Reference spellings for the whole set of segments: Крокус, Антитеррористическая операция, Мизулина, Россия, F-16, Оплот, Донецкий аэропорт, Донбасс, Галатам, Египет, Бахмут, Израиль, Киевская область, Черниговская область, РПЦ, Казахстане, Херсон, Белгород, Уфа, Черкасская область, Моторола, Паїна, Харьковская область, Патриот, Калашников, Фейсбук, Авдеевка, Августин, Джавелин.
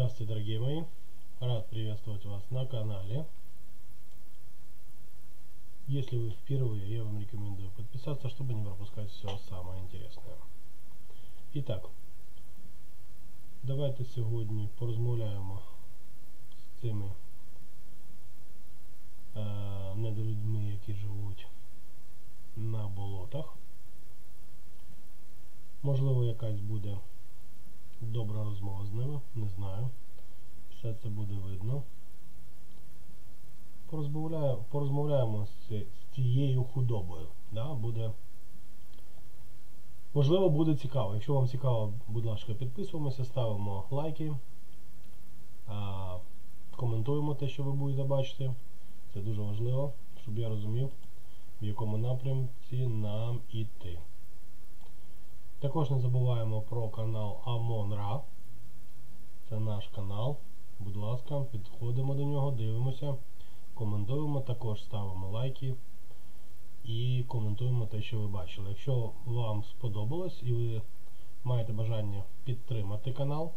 Здравствуйте, дорогие мои! Рад приветствовать вас на канале. Если вы впервые, я вам рекомендую подписаться, чтобы не пропускать все самое интересное. Итак, давайте сьогодні порозмовляємо з цими недолюдьми, які живуть на болотах. Можливо, якась буде добра розмова з ними, не знаю. Все це буде видно. Порозмовляємо з цією худобою. Да? Можливо, буде цікаво. Якщо вам цікаво, будь ласка, підписуємося, ставимо лайки, коментуємо те, що ви будете бачити. Це дуже важливо, щоб я розумів, в якому напрямці нам іти. Також не забуваємо про канал Амонра. Це наш канал. Будь ласка, підходимо до нього, дивимося, коментуємо, також ставимо лайки і коментуємо те, що ви бачили. Якщо вам сподобалось і ви маєте бажання підтримати канал,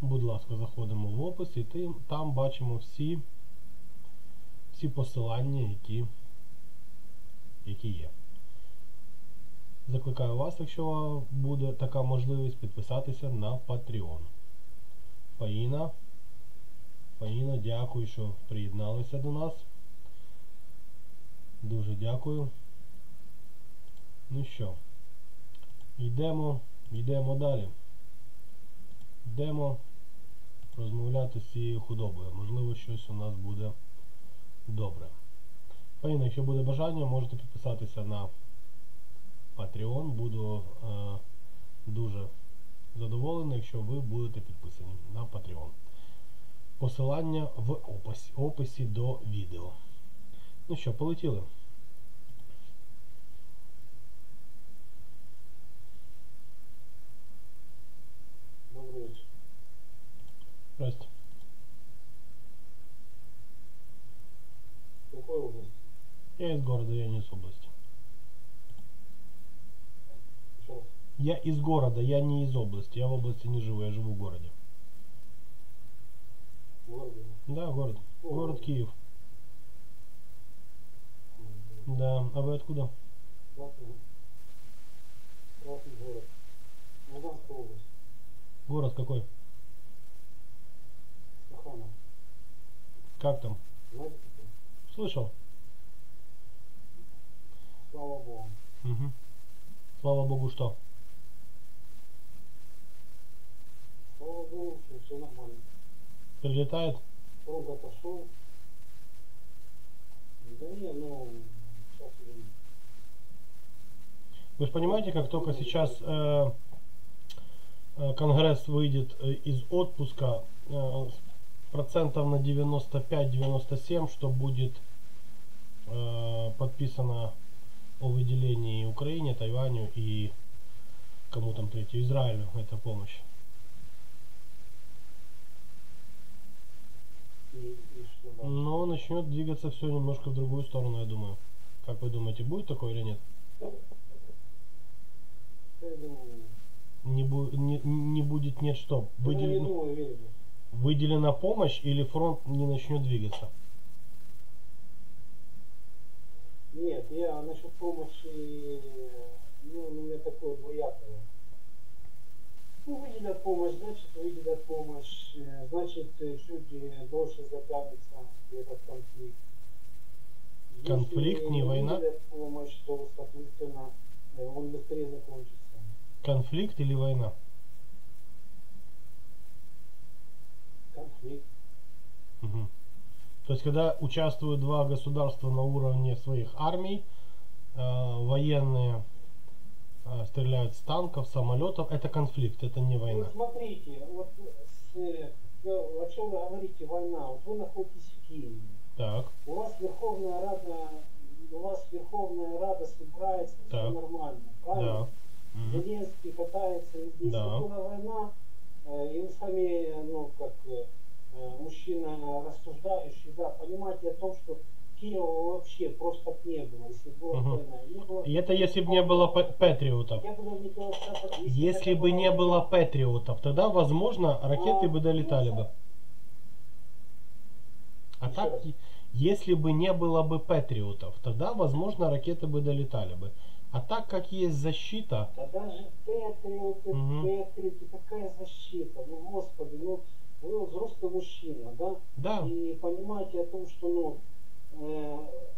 будь ласка, заходимо в опис і там бачимо всі посилання, які є. Закликаю вас, якщо буде така можливість, підписатися на Патреон. Паїна, дякую, що приєдналися до нас. Дуже дякую. Ну що, йдемо далі. Йдемо розмовляти з цією худобою. Можливо, щось у нас буде добре. Паїна, якщо буде бажання, можете підписатися на Патреон. Буду дуже задоволений, якщо ви будете підписані на Патреон. Посилання в описі до відео. Ну що, полетіли. Добрий вечір. Здрасте. Какой область? Я из города, я не из области. Я из города, я не из области. Я в области не живу, я живу в городе. Городе? Да, город. Город Киев. Да, а вы откуда? Красный город. Луганская область. Город какой? Сахана. Как там? Знаете, слышал? Слава Богу. Угу. Слава Богу, что? Слава Богу, что все нормально. Прилетает? Рог отошел. Да не, но сейчас уже нет. Вы же понимаете, как только сейчас Конгресс выйдет из отпуска, процентов на 95-97, что будет подписано о выделении Украине, Тайваню и кому там третью, Израилю, это помощь. Но начнет двигаться все немножко в другую сторону, я думаю. Как вы думаете, будет такое или нет? Не будет, нет что. Выделена помощь или фронт не начнет двигаться? Нет, я насчет помощи, ну, у меня такое двоякое. Ну, выделят помощь, значит, выделят помощь, значит, чуть дольше затянется этот конфликт. Конфликт, не война? Если выделят помощь, то, соответственно, он быстрее закончится. Конфликт или война? Конфликт. Угу. То есть, когда участвуют два государства на уровне своих армий, военные стреляют с танков, самолетов, это конфликт, это не война. Вот смотрите, вот о чем вы говорите, война, вот вы находитесь в Киеве. Так. У вас Верховная Рада собирается, все нормально, правильно? Да. Зеленский катается, если да. Война, и вы сами, ну, как... мужчина рассуждающий, да, понимаете о том, что Киева вообще просто не было, если была война, не было. Это если бы не было патриотов. Если бы не было патриотов, тогда, возможно, ракеты бы долетали бы. А так, если бы не было бы патриотов, тогда, возможно, ракеты бы долетали бы. А так как есть защита... Да даже патриоты, какая защита? Ну, господи, ну, вы взрослый мужчина, да? Да. И понимаете о том, что, ну,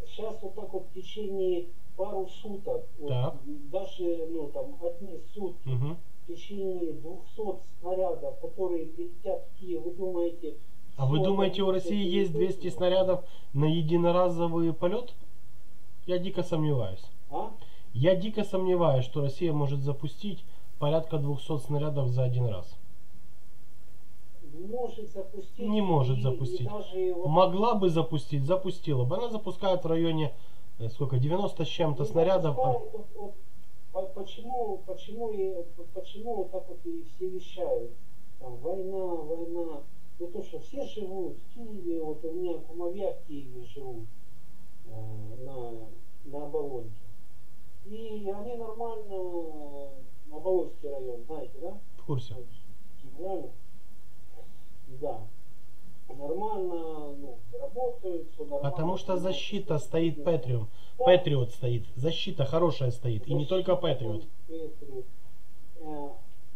сейчас вот так вот в течение пару суток, вот, даже, ну, там, одни сутки, в течение 200 снарядов, которые прилетят в Киев, вы думаете... А вы думаете, у России есть 200 снарядов на единоразовый полет? Я дико сомневаюсь. А? Я дико сомневаюсь, что Россия может запустить порядка 200 снарядов за один раз. Может запустить. Не может запустить. И даже его... Могла бы запустить, запустила бы. Она запускает в районе сколько, 90 с чем-то снарядов. Почему вот так вот и все вещают? Там, война, война. Ну то, что все живут в Киеве, вот у меня кумовья в Киеве живут на Оболонке. И они нормально, Оболонский район, знаете, да? В курсе. Вот, да. Нормально, ну, работают, все нормально. Потому что защита стоит Патриот. Да. Патриот стоит. Защита хорошая стоит. Защита, и не только Патриот.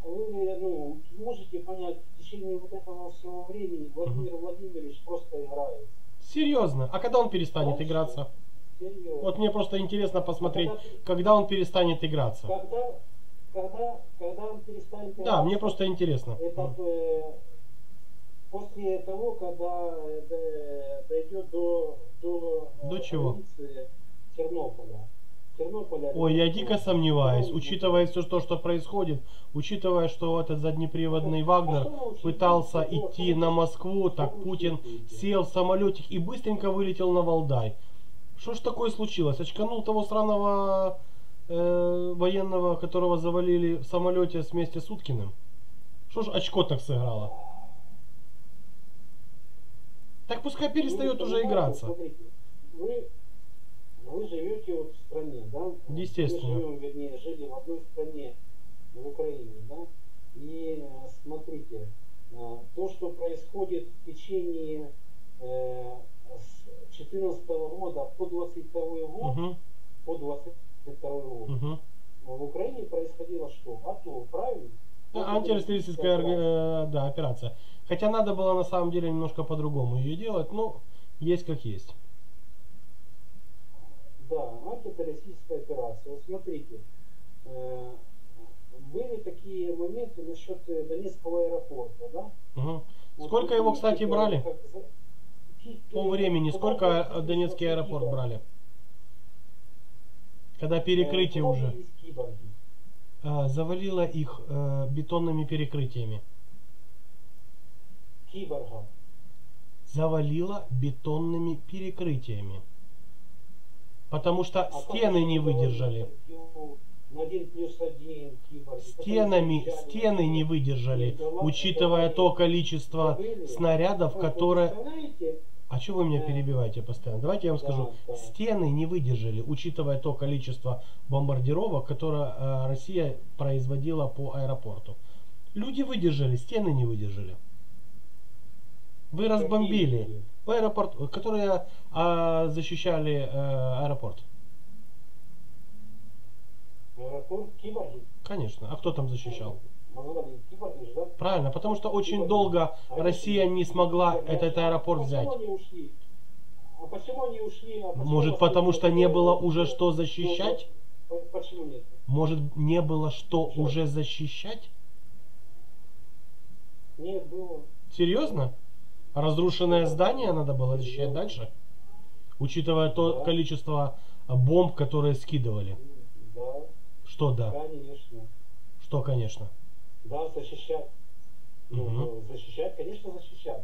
Вы, ну, можете понять, в течение вот этого всего времени Владимир Владимирович просто играет. Серьезно? А когда он перестанет играться? Серьезно. Вот мне просто интересно посмотреть, когда он перестанет играться. Когда он перестанет играться. Да, мне просто интересно. Это после того, когда дойдет до чего? Тернополя. Ой, я дико сомневаюсь, учитывая все то, что происходит, учитывая, что этот заднеприводный Вагнер пытался идти на Москву, так Путин сел в самолетик и быстренько вылетел на Валдай. Что ж такое случилось? Очканул того сраного военного, которого завалили в самолете вместе с Уткиным? Что ж очко так сыграло? Так пускай перестает уже играться. Вы живете вот в стране, да? Естественно. Мы живем, вернее, жили в одной стране, в Украине, да? И смотрите, то, что происходит в течение с 14 года по 22 год, в Украине происходило что? АТО, правильно? Да, антитеррористическая операция. Хотя надо было на самом деле немножко по-другому ее делать, но есть как есть. Да, антитеррористическая операция. Вот смотрите, были такие моменты насчет Донецкого аэропорта, да? Вот сколько его, кстати, брали? По времени, сколько Донецкий аэропорт брали? Когда перекрытие уже. Завалило их бетонными перекрытиями. Киборгов. Завалило бетонными перекрытиями. Потому что стены не выдержали. Стены не выдержали, учитывая то количество снарядов, которые... А что вы меня перебиваете постоянно? Давайте я вам скажу. Стены не выдержали, учитывая то количество бомбардировок, которые Россия производила по аэропорту. Люди выдержали, стены не выдержали. Вы разбомбили в аэропорт, которые защищали аэропорт. Аэропорт киборги? Конечно. А кто там защищал? Киборги, да? Правильно, потому что очень долго Россия не смогла этот аэропорт взять. Может, потому что не было уже что защищать? Почему нет? Может, не было что уже защищать? Нет, было. Серьезно? Разрушенное здание надо было защищать дальше, учитывая то количество бомб, которые скидывали. Что да? Конечно. Что конечно? Да, защищать. Защищать, конечно, защищать.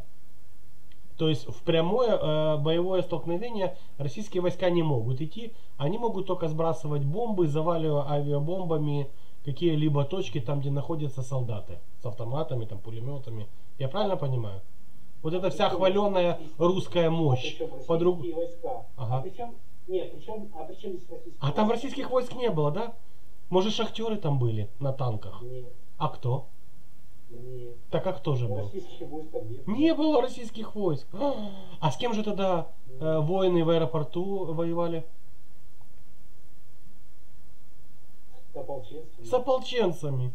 То есть в прямое боевое столкновение российские войска не могут идти, они могут только сбрасывать бомбы, заваливая авиабомбами какие-либо точки, там где находятся солдаты с автоматами, там пулеметами. Я правильно понимаю? Вот это вся хваленая русская мощь. Причем Нет, причем, а при чем здесь российские войска? А там российских войск не было, да? Может, шахтеры там были на танках? Нет. А кто? Нет. Так а кто же был? Российских войск там нет. Не было российских войск. А с кем же тогда воины в аэропорту воевали? С ополченцами. С ополченцами.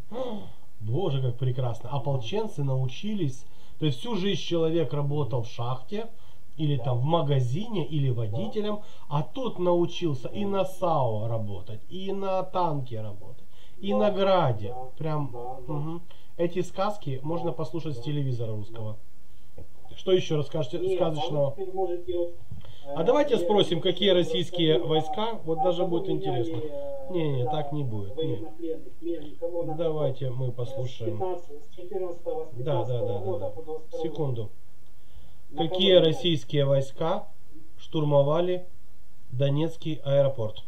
Боже, как прекрасно. Ополченцы научились. То есть всю жизнь человек работал в шахте, или там в магазине, или водителем, а тут научился и на САО работать, и на танке работать, и на граде. Прям угу. Эти сказки можно послушать с телевизора русского. Что еще расскажете сказочного? А давайте спросим, какие российские войска, вот даже будет интересно. Не-не, так не будет. Нет. Давайте мы послушаем. Да. Секунду. Какие российские войска штурмовали Донецкий аэропорт?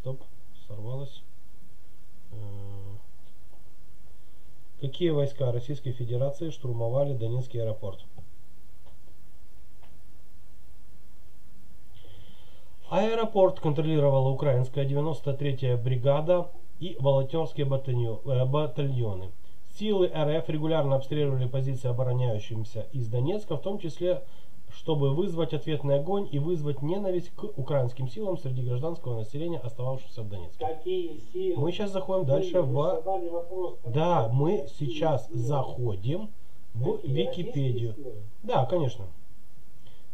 Стоп, сорвалось. Какие войска Российской Федерации штурмовали Донецкий аэропорт? Аэропорт контролировала украинская 93-я бригада и волонтерские батальоны. Силы РФ регулярно обстреливали позиции обороняющимся из Донецка, в том числе, чтобы вызвать ответный огонь и вызвать ненависть к украинским силам среди гражданского населения, остававшихся в Донецке. Мы сейчас заходим дальше в... Да, мы сейчас заходим в Википедию. Да, конечно.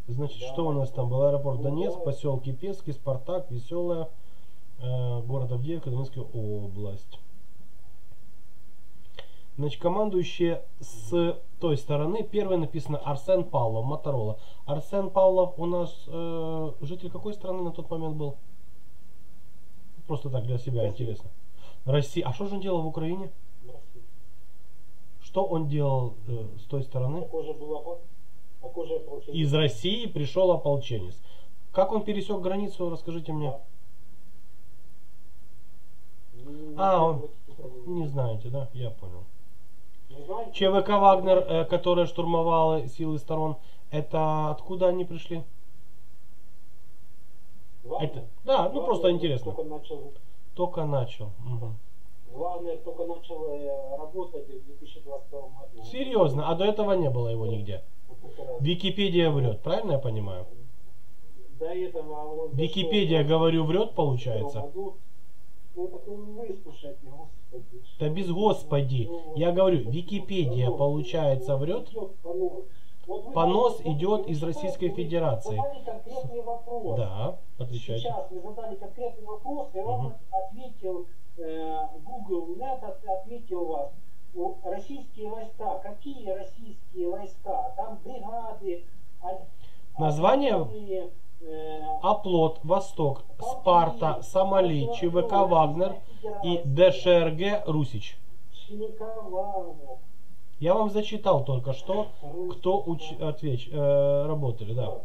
Значит, что у нас там был? Аэропорт Донецк, поселки Пески, Спартак, Веселая, город Авдеевка, Донецкая область. Значит, командующие с той стороны. Первое написано Арсен Павлов, Моторола. Арсен Павлов у нас житель какой страны на тот момент был? Просто так, для себя интересно. Россия. А что же он делал в Украине? Россия. Что он делал с той стороны? Из России пришел ополченец. Как он пересек границу, расскажите мне. Он... Не знаете, да? Я понял. ЧВК «Вагнер», которая штурмовала силы сторон, это откуда они пришли? Это... Да, ну просто интересно. Только начал. Угу. Вагнер только начал работать в 2022 году. Серьезно? А до этого не было его нигде? Википедия врет, правильно я понимаю? До этого... Википедия, говорю, врет, получается? Да без господи, я говорю, Википедия, получается, врет. Понос идет из Российской Федерации. Да, отвечайте. Сейчас вы задали конкретный вопрос, и вам ответил Google, нет, ответил вас. Российские войска, какие российские войска? Там бригады. Название? Оплот, Восток, Спарта, Сомали, ЧВК Вагнер и ДШРГ Русич. Я вам зачитал только что, кто работали, да.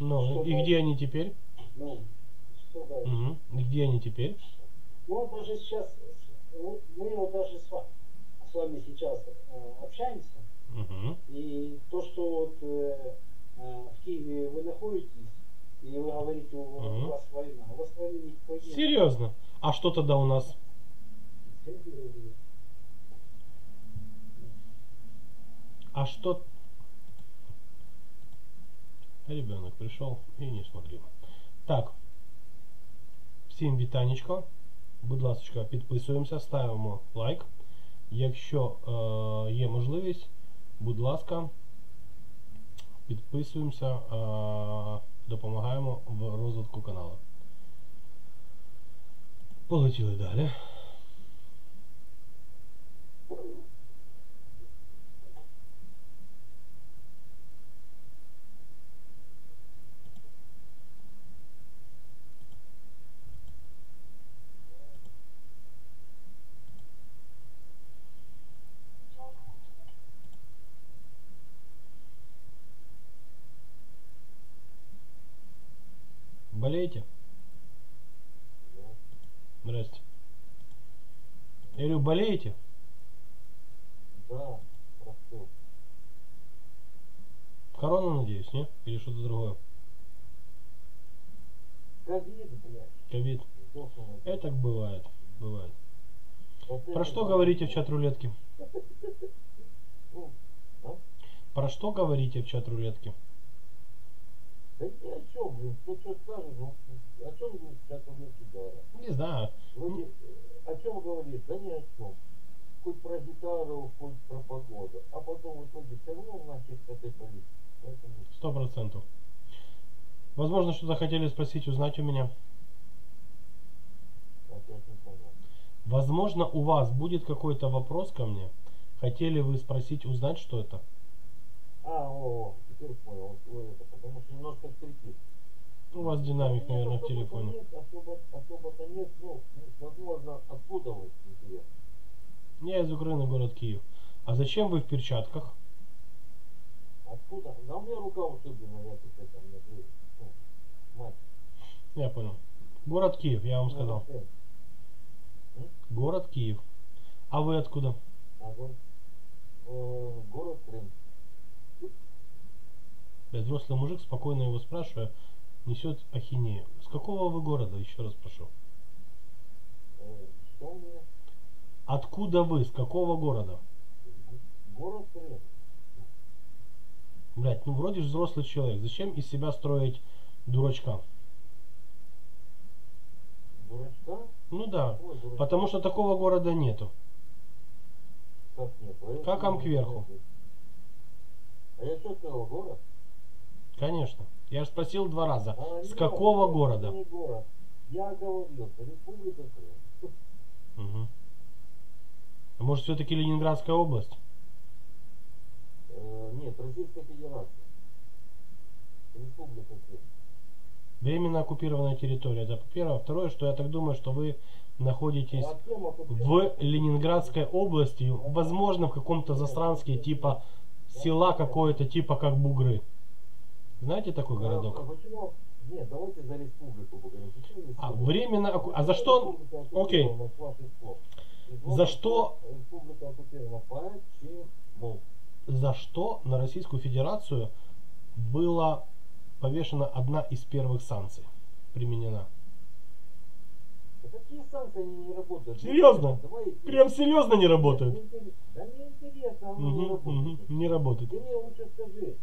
Ну, и где они теперь? И где они теперь? Ну, даже сейчас, мы вот даже с вами сейчас общаемся. И то, что вот, в Киеве вы находитесь, и вы говорите, у вас война. У вас войны никакой нет. Серьезно? А что тогда у нас? А что? Ребенок пришел и не смотрел. Так. Всем вітанечко. Будь ласка, підписуємося, ставимо лайк. Якщо є можливість, будь ласка, підписуємося, допомагаємо в розвитку каналу. Полетіли далі. Болеете? Здрасте. Я говорю, болеете? Да, простыл. Корона, надеюсь, нет? Или что-то другое? Ковид, блядь. Ковид. Это бывает. Бывает. Про что говорите в чат-рулетке? Про что говорите в чат-рулетке? Да ни о чем, блин. Кто что скажет, о чем вы в чат-рулетке говорят? Не знаю. Вроде, о чем говорит? Да ни о чем. Хоть про гитару, хоть про погоду. А потом в итоге все равно у нас есть этой политики. 100%. Возможно, что-то хотели спросить, узнать у меня. Возможно, у вас будет какой-то вопрос ко мне. Хотели вы спросить, узнать, что это? А, о, теперь понял. Потому что немножко вскрипит. У вас динамик, ну, наверное, в телефоне. Нет, особо-то нет, ну, возможно, откуда вы? Я из Украины, город Киев. А зачем вы в перчатках? Откуда? Да у меня рука ушиблена, я тут это, мне мать. Я понял. Город Киев, я вам сказал. Город Киев. А вы откуда? Город Крым. Я взрослый мужик, спокойно его спрашиваю, несет ахинею. С какого вы города? Еще раз прошу. Что у меня? Откуда вы? С какого города? Город Крым. Блять, ну вроде же взрослый человек. Зачем из себя строить дурачка? Дурачка? Ну да. Ой, дурачка. Потому что такого города нету. Как нету? Как вам кверху? А я что сказал, город? Конечно. Я же спросил 2 раза. А с какого города? Не город. Я говорил, Республика Крым. Угу. А может, все-таки Ленинградская область? Нет, Российская Федерация. Республика Крым. Временно оккупированная территория. Это первое. Второе, что я так думаю, что вы находитесь в Ленинградской области, возможно, в каком-то засранске, типа села какое-то, типа как Бугры. Знаете такой городок? Почему? Нет, давайте за республику поговорим. А, временно оккупированная. А за что он? Окей. За что? За что на Российскую Федерацию была повешена одна из первых санкций применена? Да какие санкции, они не работают? Серьезно? Прям серьезно не работают? Да мне интересно, они не работают. Не работают. Ты мне лучше скажи,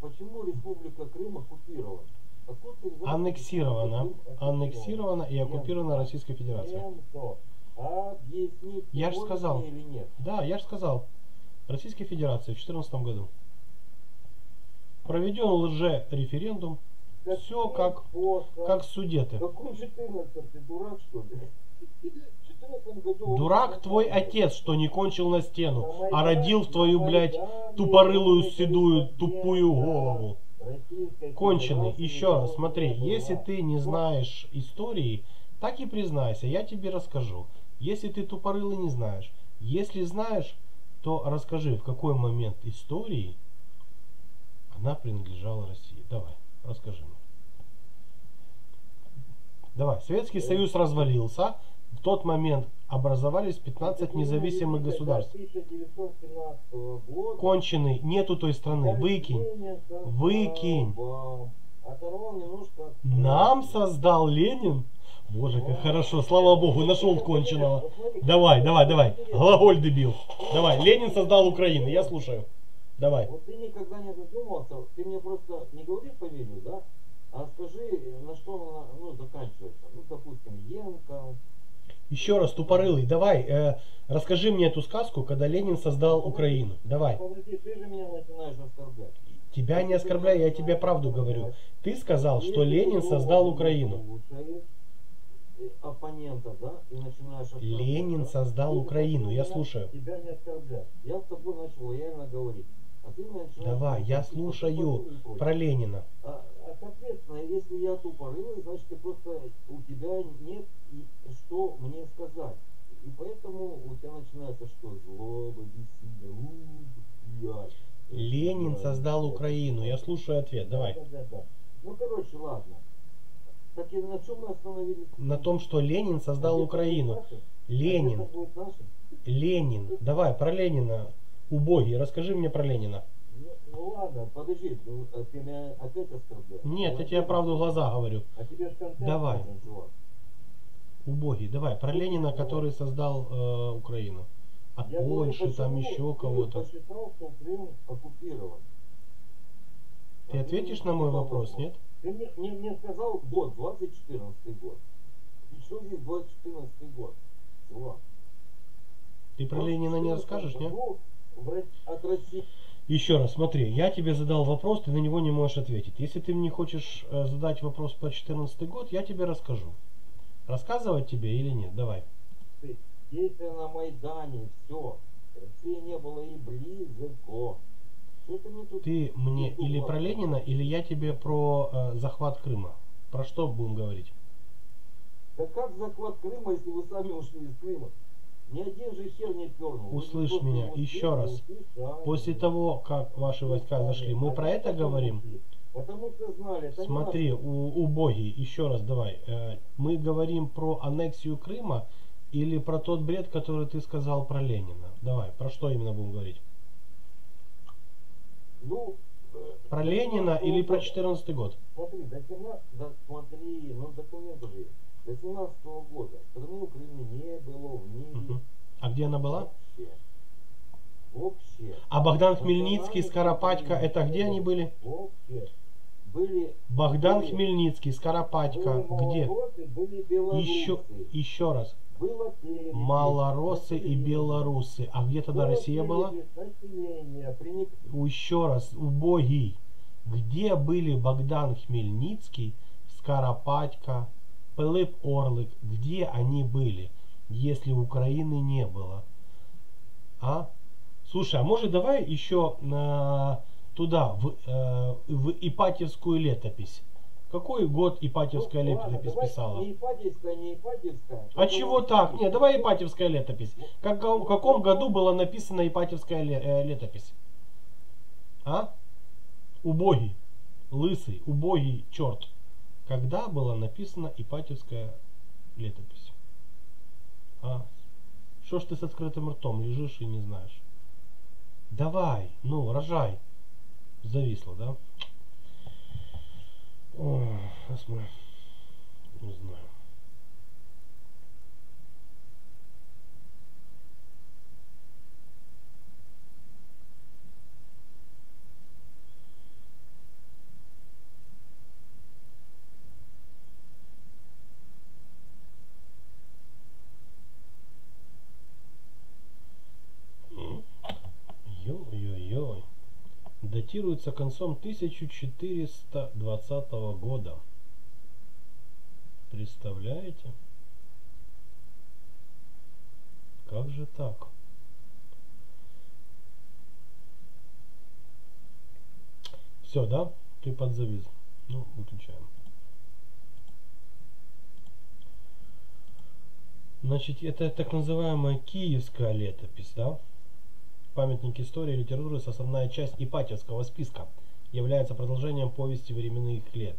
почему Республика Крым оккупирована? Аннексирована и оккупирована Российской Федерацией. Я же сказал. Да, я же сказал. Российская Федерация в 2014 году. Проведен лже-референдум. Все как Судеты. Дурак твой отец, что не кончил на стену, а родил в твою, блядь, тупорылую, седую, тупую голову. Конченый. Еще раз, смотри, если ты не знаешь истории, так и признайся, я тебе расскажу. Если ты тупорылый не знаешь, если знаешь, то расскажи, в какой момент истории она принадлежала России. Давай, расскажи мне. Давай, Советский Союз развалился, в тот момент образовались 15 независимых государств. Конченый, нету той страны. Выкинь. Выкинь. Нам создал Ленин. Боже, как хорошо. Слава Богу, нашел конченого. Давай, давай, давай. Глаголь, дебил. Давай, Ленин создал Украину. Я слушаю. Давай. Вот ты никогда не задумался. Ты мне просто не говори фамилию, да? А скажи, на что она, ну, заканчивается. Ну, допустим, Енко. Еще раз, тупорылый, давай, расскажи мне эту сказку, когда Ленин создал Украину. Давай. Подожди, ты же меня начинаешь оскорблять. Тебя не оскорбляю, я тебе правду говорю. Ты сказал, что Ленин создал Украину. Оппонента, да? И начинаешь оскорблять. Ленин создал Украину, я слушаю. Тебя не оскорбляю. Я с тобой начал реально говорить. А ты начинаешь... Давай, я слушаю про Ленина. Соответственно, если я тупорылый, значит, просто у тебя нет что мне сказать. И поэтому у тебя начинается что? Злоба, бессилие. Ленин создал Украину. Я слушаю ответ. Давай. Да. Ну, короче, ладно. Так и на чем мы остановились? На том, что Ленин создал Украину. Ленин. Давай, про Ленина. убогий. Расскажи мне про Ленина. Ну ладно, подожди, ты меня опять оскорбляешь? Нет, я тебе правду в глаза говорю. А тебе же контент нужен, чувак. Убогий, давай, про Ленина, который создал Украину. А Польшу, там еще кого-то. Ты ответишь на мой вопрос, нет? Ты мне сказал год, 2014 год. И что здесь 2014 год? Чувак. Ты про Ленина не расскажешь, нет? Еще раз, смотри, я тебе задал вопрос, ты на него не можешь ответить. Если ты мне хочешь задать вопрос про 2014 год, я тебе расскажу. Рассказывать тебе или нет? Давай. Действия на Майдане, все. России не было и близко. Ты мне или про Ленина, или я тебе про захват Крыма. Про что будем говорить? Да как захват Крыма, если вы сами ушли из Крыма? Ни один же хер не пернул. Услышь меня еще раз. После того, как ваши войска зашли, мы про это говорим? Потому что знали, это смотри, убогий, еще раз давай. Мы говорим про аннексию Крыма или про тот бред, который ты сказал про Ленина? Давай, про что именно будем говорить? Ну, про Ленина или про 14 год? Смотри, документы же есть. До 17-го года страны Украины не было в мире. А где она была? Вообще. А Богдан Хмельницкий, Скоропадько, это где они были? Вообще. Были Богдан Хмельницкий, Скоропадько, где? Еще раз. Малоросы и белорусы. А где тогда Россия была? Еще раз, убогий. Где были Богдан Хмельницкий, Скоропадько, Пилип Орлик? Где они были, если Украины не было? А? Слушай, а может давай еще туда, в Ипатиевскую летопись? Какой год Ипатиевская летопись писала? Не Ипатиевская, не Ипатиевская. А чего так? Нет, давай Ипатиевская летопись. В каком году была написана Ипатиевская летопись? А? Убогий, лысый, убогий черт. Когда была написана Ипатиевская летопись? А? Что ж ты с открытым ртом лежишь и не знаешь? Давай, ну, рожай. Зависло, да? О, сейчас мы узнаем. Датируется концом 1420 года. Представляете? Как же так? Все, да? Ты подзавис. Ну, выключаем. Значит, это так называемая Киевская летопись, да? Памятник истории и литературы, составная часть Ипатьевского списка, является продолжением повести временных лет,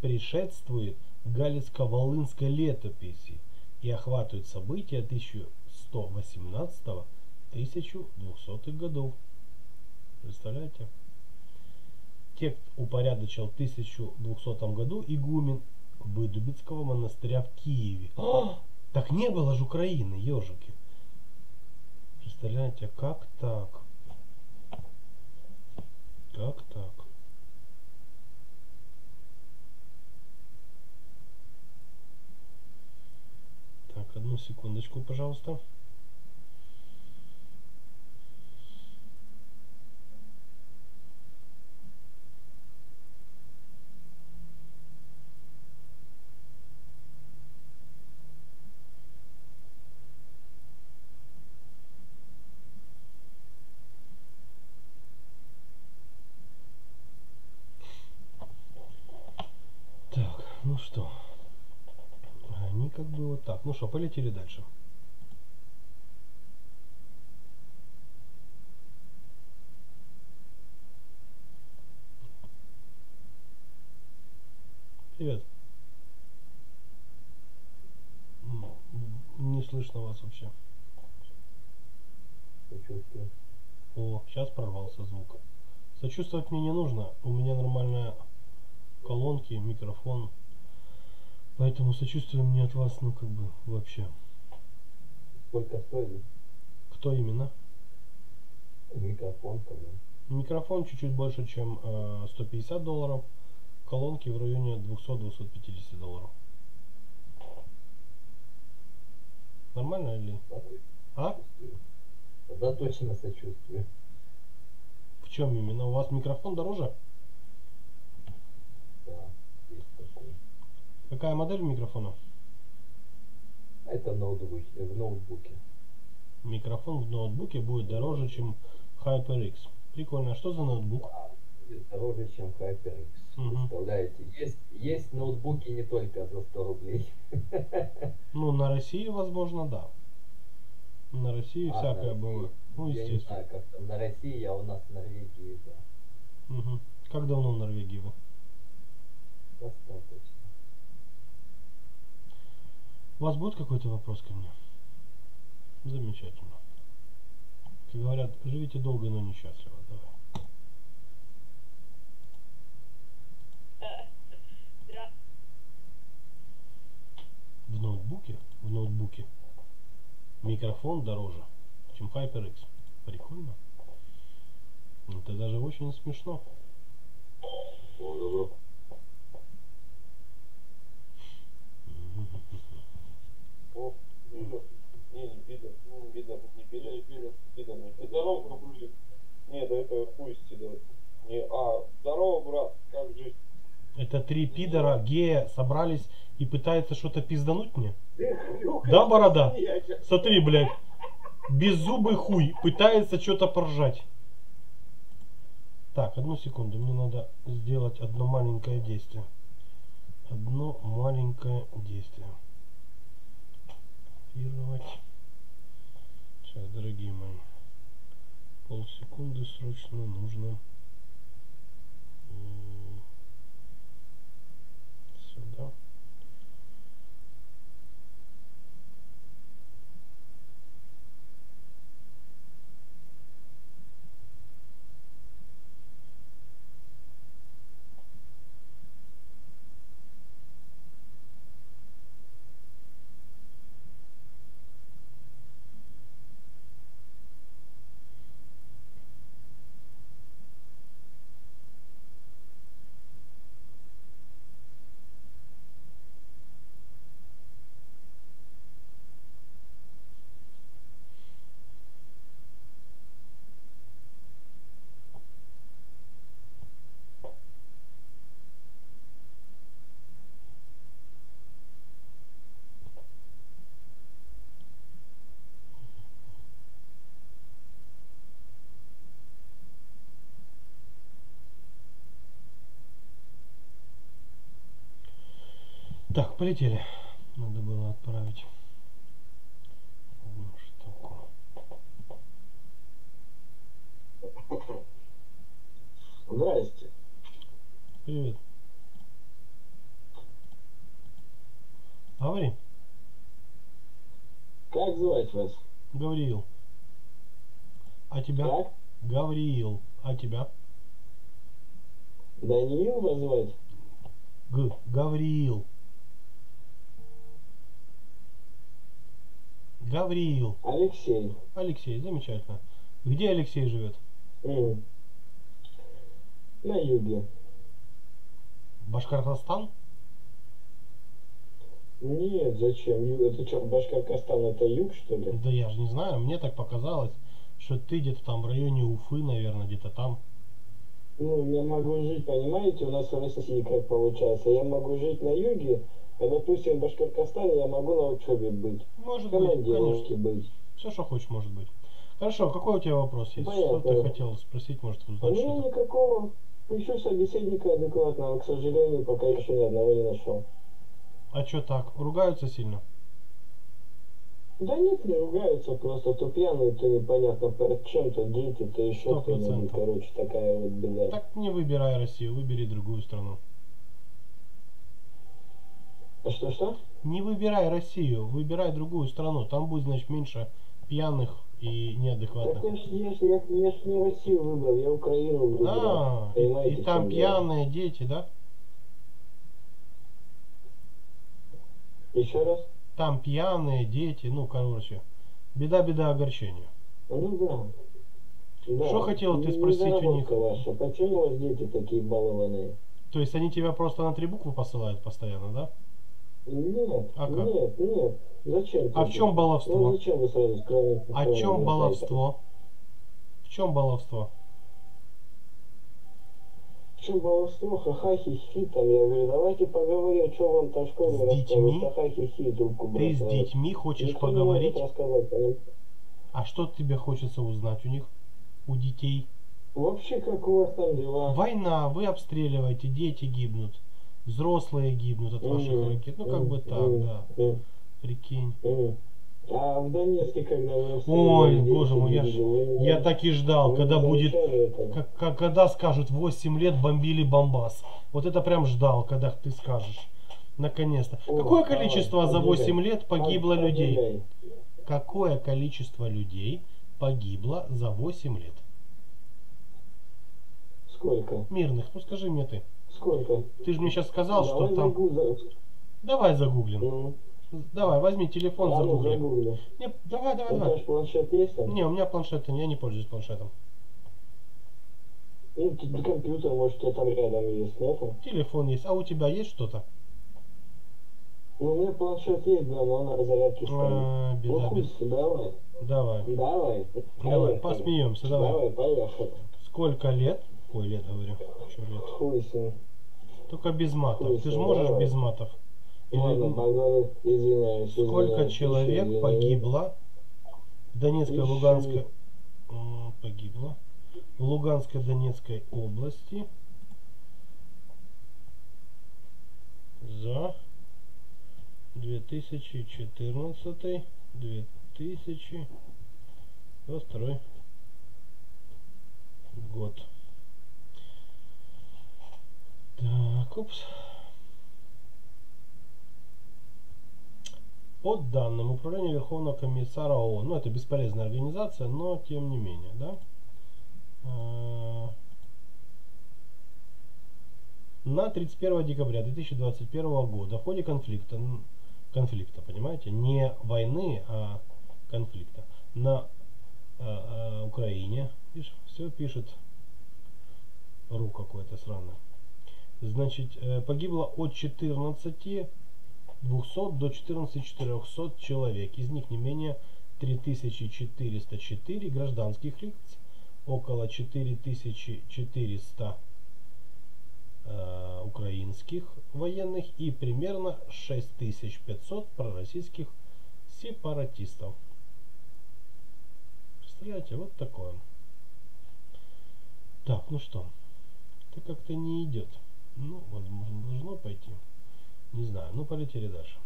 предшествует Галицко-Волынской летописи и охватывает события 1118-1200 годов. Представляете? Текст упорядочил в 1200 году игумен Выдубицкого монастыря в Киеве. Так не было же Украины, ежики. Представляете, как так? Как так? Так, одну секундочку, пожалуйста. Ну что, полетели дальше. Привет. Не слышно вас вообще. Сочувствую. О, сейчас прорвался звук. Сочувствовать мне не нужно. У меня нормальные колонки, микрофон. Поэтому сочувствие мне от вас, ну, как бы, вообще. Сколько стоит? Кто именно? Микрофон, по-моему. Микрофон чуть-чуть больше, чем $150. Колонки в районе $200–250. Нормально или? А? Да, точно сочувствую. В чем именно? У вас микрофон дороже? Да, есть такой. Какая модель микрофона? Это в ноутбуке. Микрофон в ноутбуке будет дороже, чем HyperX. Прикольно. А что за ноутбук? Дороже, чем HyperX. Угу. Представляете? Есть ноутбуки не только за 100 рублей. Ну, на России, возможно, да. На России всякое было. Ну, естественно. Я не знаю, как там на России, а у нас в Норвегии, да. Угу. Как давно в Норвегии вы? Достаточно. У вас будет какой-то вопрос ко мне? Замечательно. Как говорят, живите долго, но несчастливо. Давай. В ноутбуке? В ноутбуке. Микрофон дороже, чем HyperX. Прикольно. Это даже очень смешно. Здорово, блин. Не, да это хуй стидает. Не, а, здорово, брат, как жить? Это три пидора гея собрались и пытаются что-то пиздануть мне? Да, борода? Смотри, блядь. Беззубый хуй пытается что-то поржать. Так, одну секунду. Мне надо сделать одно маленькое действие. Одно маленькое действие. Сейчас, дорогие мои. Полсекунды срочно нужно. Сюда. Так, полетели. Надо было отправить одну штуку. Здрасте. Привет. Говори. Как звать вас? Гавриил. А тебя? Как? Гавриил. А тебя? Даниил вас звать? Гавриил. Гавриил. Алексей. Алексей, замечательно. Где Алексей живет? На юге. Башкортостан? Нет, зачем? Это что, Башкортостан это юг, что ли? Да я же не знаю, мне так показалось, что ты где-то там в районе Уфы, наверное, где-то там. Ну, я могу жить, понимаете, у нас в России как получается. Я могу жить на юге. А, допустим, в Башкортостане я могу на учебе быть. Может быть, конечно. Быть. Все, что хочешь, может быть. Хорошо, какой у тебя вопрос есть? Понятно. Что ты хотел спросить, может, узнать? У меня никакого еще собеседника адекватного, к сожалению, пока еще ни одного не нашел. А что так? Ругаются сильно? Да нет, не ругаются, просто то пьяные, то непонятно чем-то, дети-то еще кто-нибудь, короче, такая вот беда. Так не выбирай Россию, выбери другую страну. Что-что? Не выбирай Россию, выбирай другую страну. Там будет, значит, меньше пьяных и неадекватных. Я ж не Россию выбрал, я Украину выбрал. Да, и там пьяные дети, да? Еще раз? Там пьяные дети, ну, короче, беда-беда огорчение. Ну да. Что хотел ты спросить у них? Ваша. Почему у вас дети такие балованные? То есть они тебя просто на 3 буквы посылают постоянно, да? Нет, а как? Нет. Зачем? А в чем баловство? Ну, зачем вы сразу скрываете? А в чем баловство? В чем баловство? В чем баловство? Ха-ха-хи-хи. Там я говорю, давайте поговорим, о чем вам там в школе рассказывают. Ха-ха-хи-хи, трубку бросают. Ты с детьми хочешь поговорить? А что тебе хочется узнать у них? У детей. Вообще, как у вас там дела? Война, вы обстреливаете, дети гибнут, взрослые гибнут от ваших ракет. Ну, как бы так, да. Прикинь. А в Донецке, когда вы обстреливали, дети, боже мой, я так и ждал, когда будет, когда скажут 8 лет бомбили Бомбас. Вот это прям ждал, когда ты скажешь. Наконец-то. Какое количество за 8 лет погибло людей? Какое количество людей погибло за 8 лет? Сколько? Мирных. Ну скажи мне ты. Сколько? Ты же мне сейчас сказал, давай что там... Давай загуглим. Давай, возьми телефон, загугли. Не, давай. У тебя планшет есть там? Не, у меня планшета, я не пользуюсь планшетом. Ну, компьютер, может, у тебя там рядом есть, нет? Телефон есть. А у тебя есть что-то? Ну, у меня планшет есть, да, но она разрядки стоит. Беда, давай. Давай, посмеемся, давай. Поехали. Сколько лет? Ой, лет говорю. Что лет? Хуйся. Только без матов. Хуйся, ты же можешь давай. Без матов. Ладно, извиняюсь, сколько человек погибло в Донецкой, Луганской, в Луганской, Донецкой области за 2014-2022 год. Так, упс. По данным Управления Верховного комиссара ООН, ну это бесполезная организация, но тем не менее, да? На 31 декабря 2021 года в ходе конфликта, понимаете, не войны, а конфликта на Украине, видишь, все пишет ру какой-то сраный, значит, погибло от 14 200 до 14 400 человек, из них не менее 3404 гражданских лиц, около 4400 украинских военных и примерно 6500 пророссийских сепаратистов. Представляете, вот такое. Так, ну что, это как-то не идет. Ну, возможно, должно пойти. Не знаю, ну полетели дальше.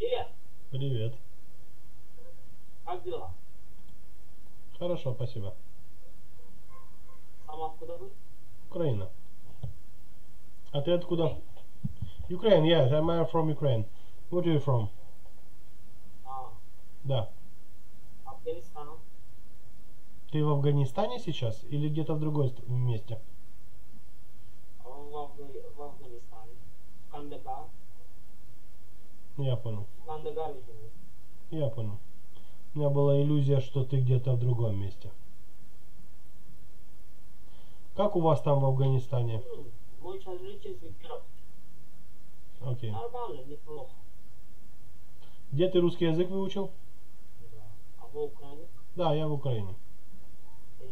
Привет. Привет. Как дела? Хорошо, спасибо. Сама откуда вы? Украина. А ты откуда? Ukraine, yes, I'm from Ukraine. Where are you from? Да. Афганистан. Ты в Афганистане сейчас или где-то в другом месте? В Афганистане. Кандагар. Я понял. Кандагар. Я понял. У меня была иллюзия, что ты где-то в другом месте. Как у вас там в Афганистане? Мой человеческий пирог. Окей. Нормально, неплохо. Где ты русский язык выучил? В Украине? Да, я в Украине. В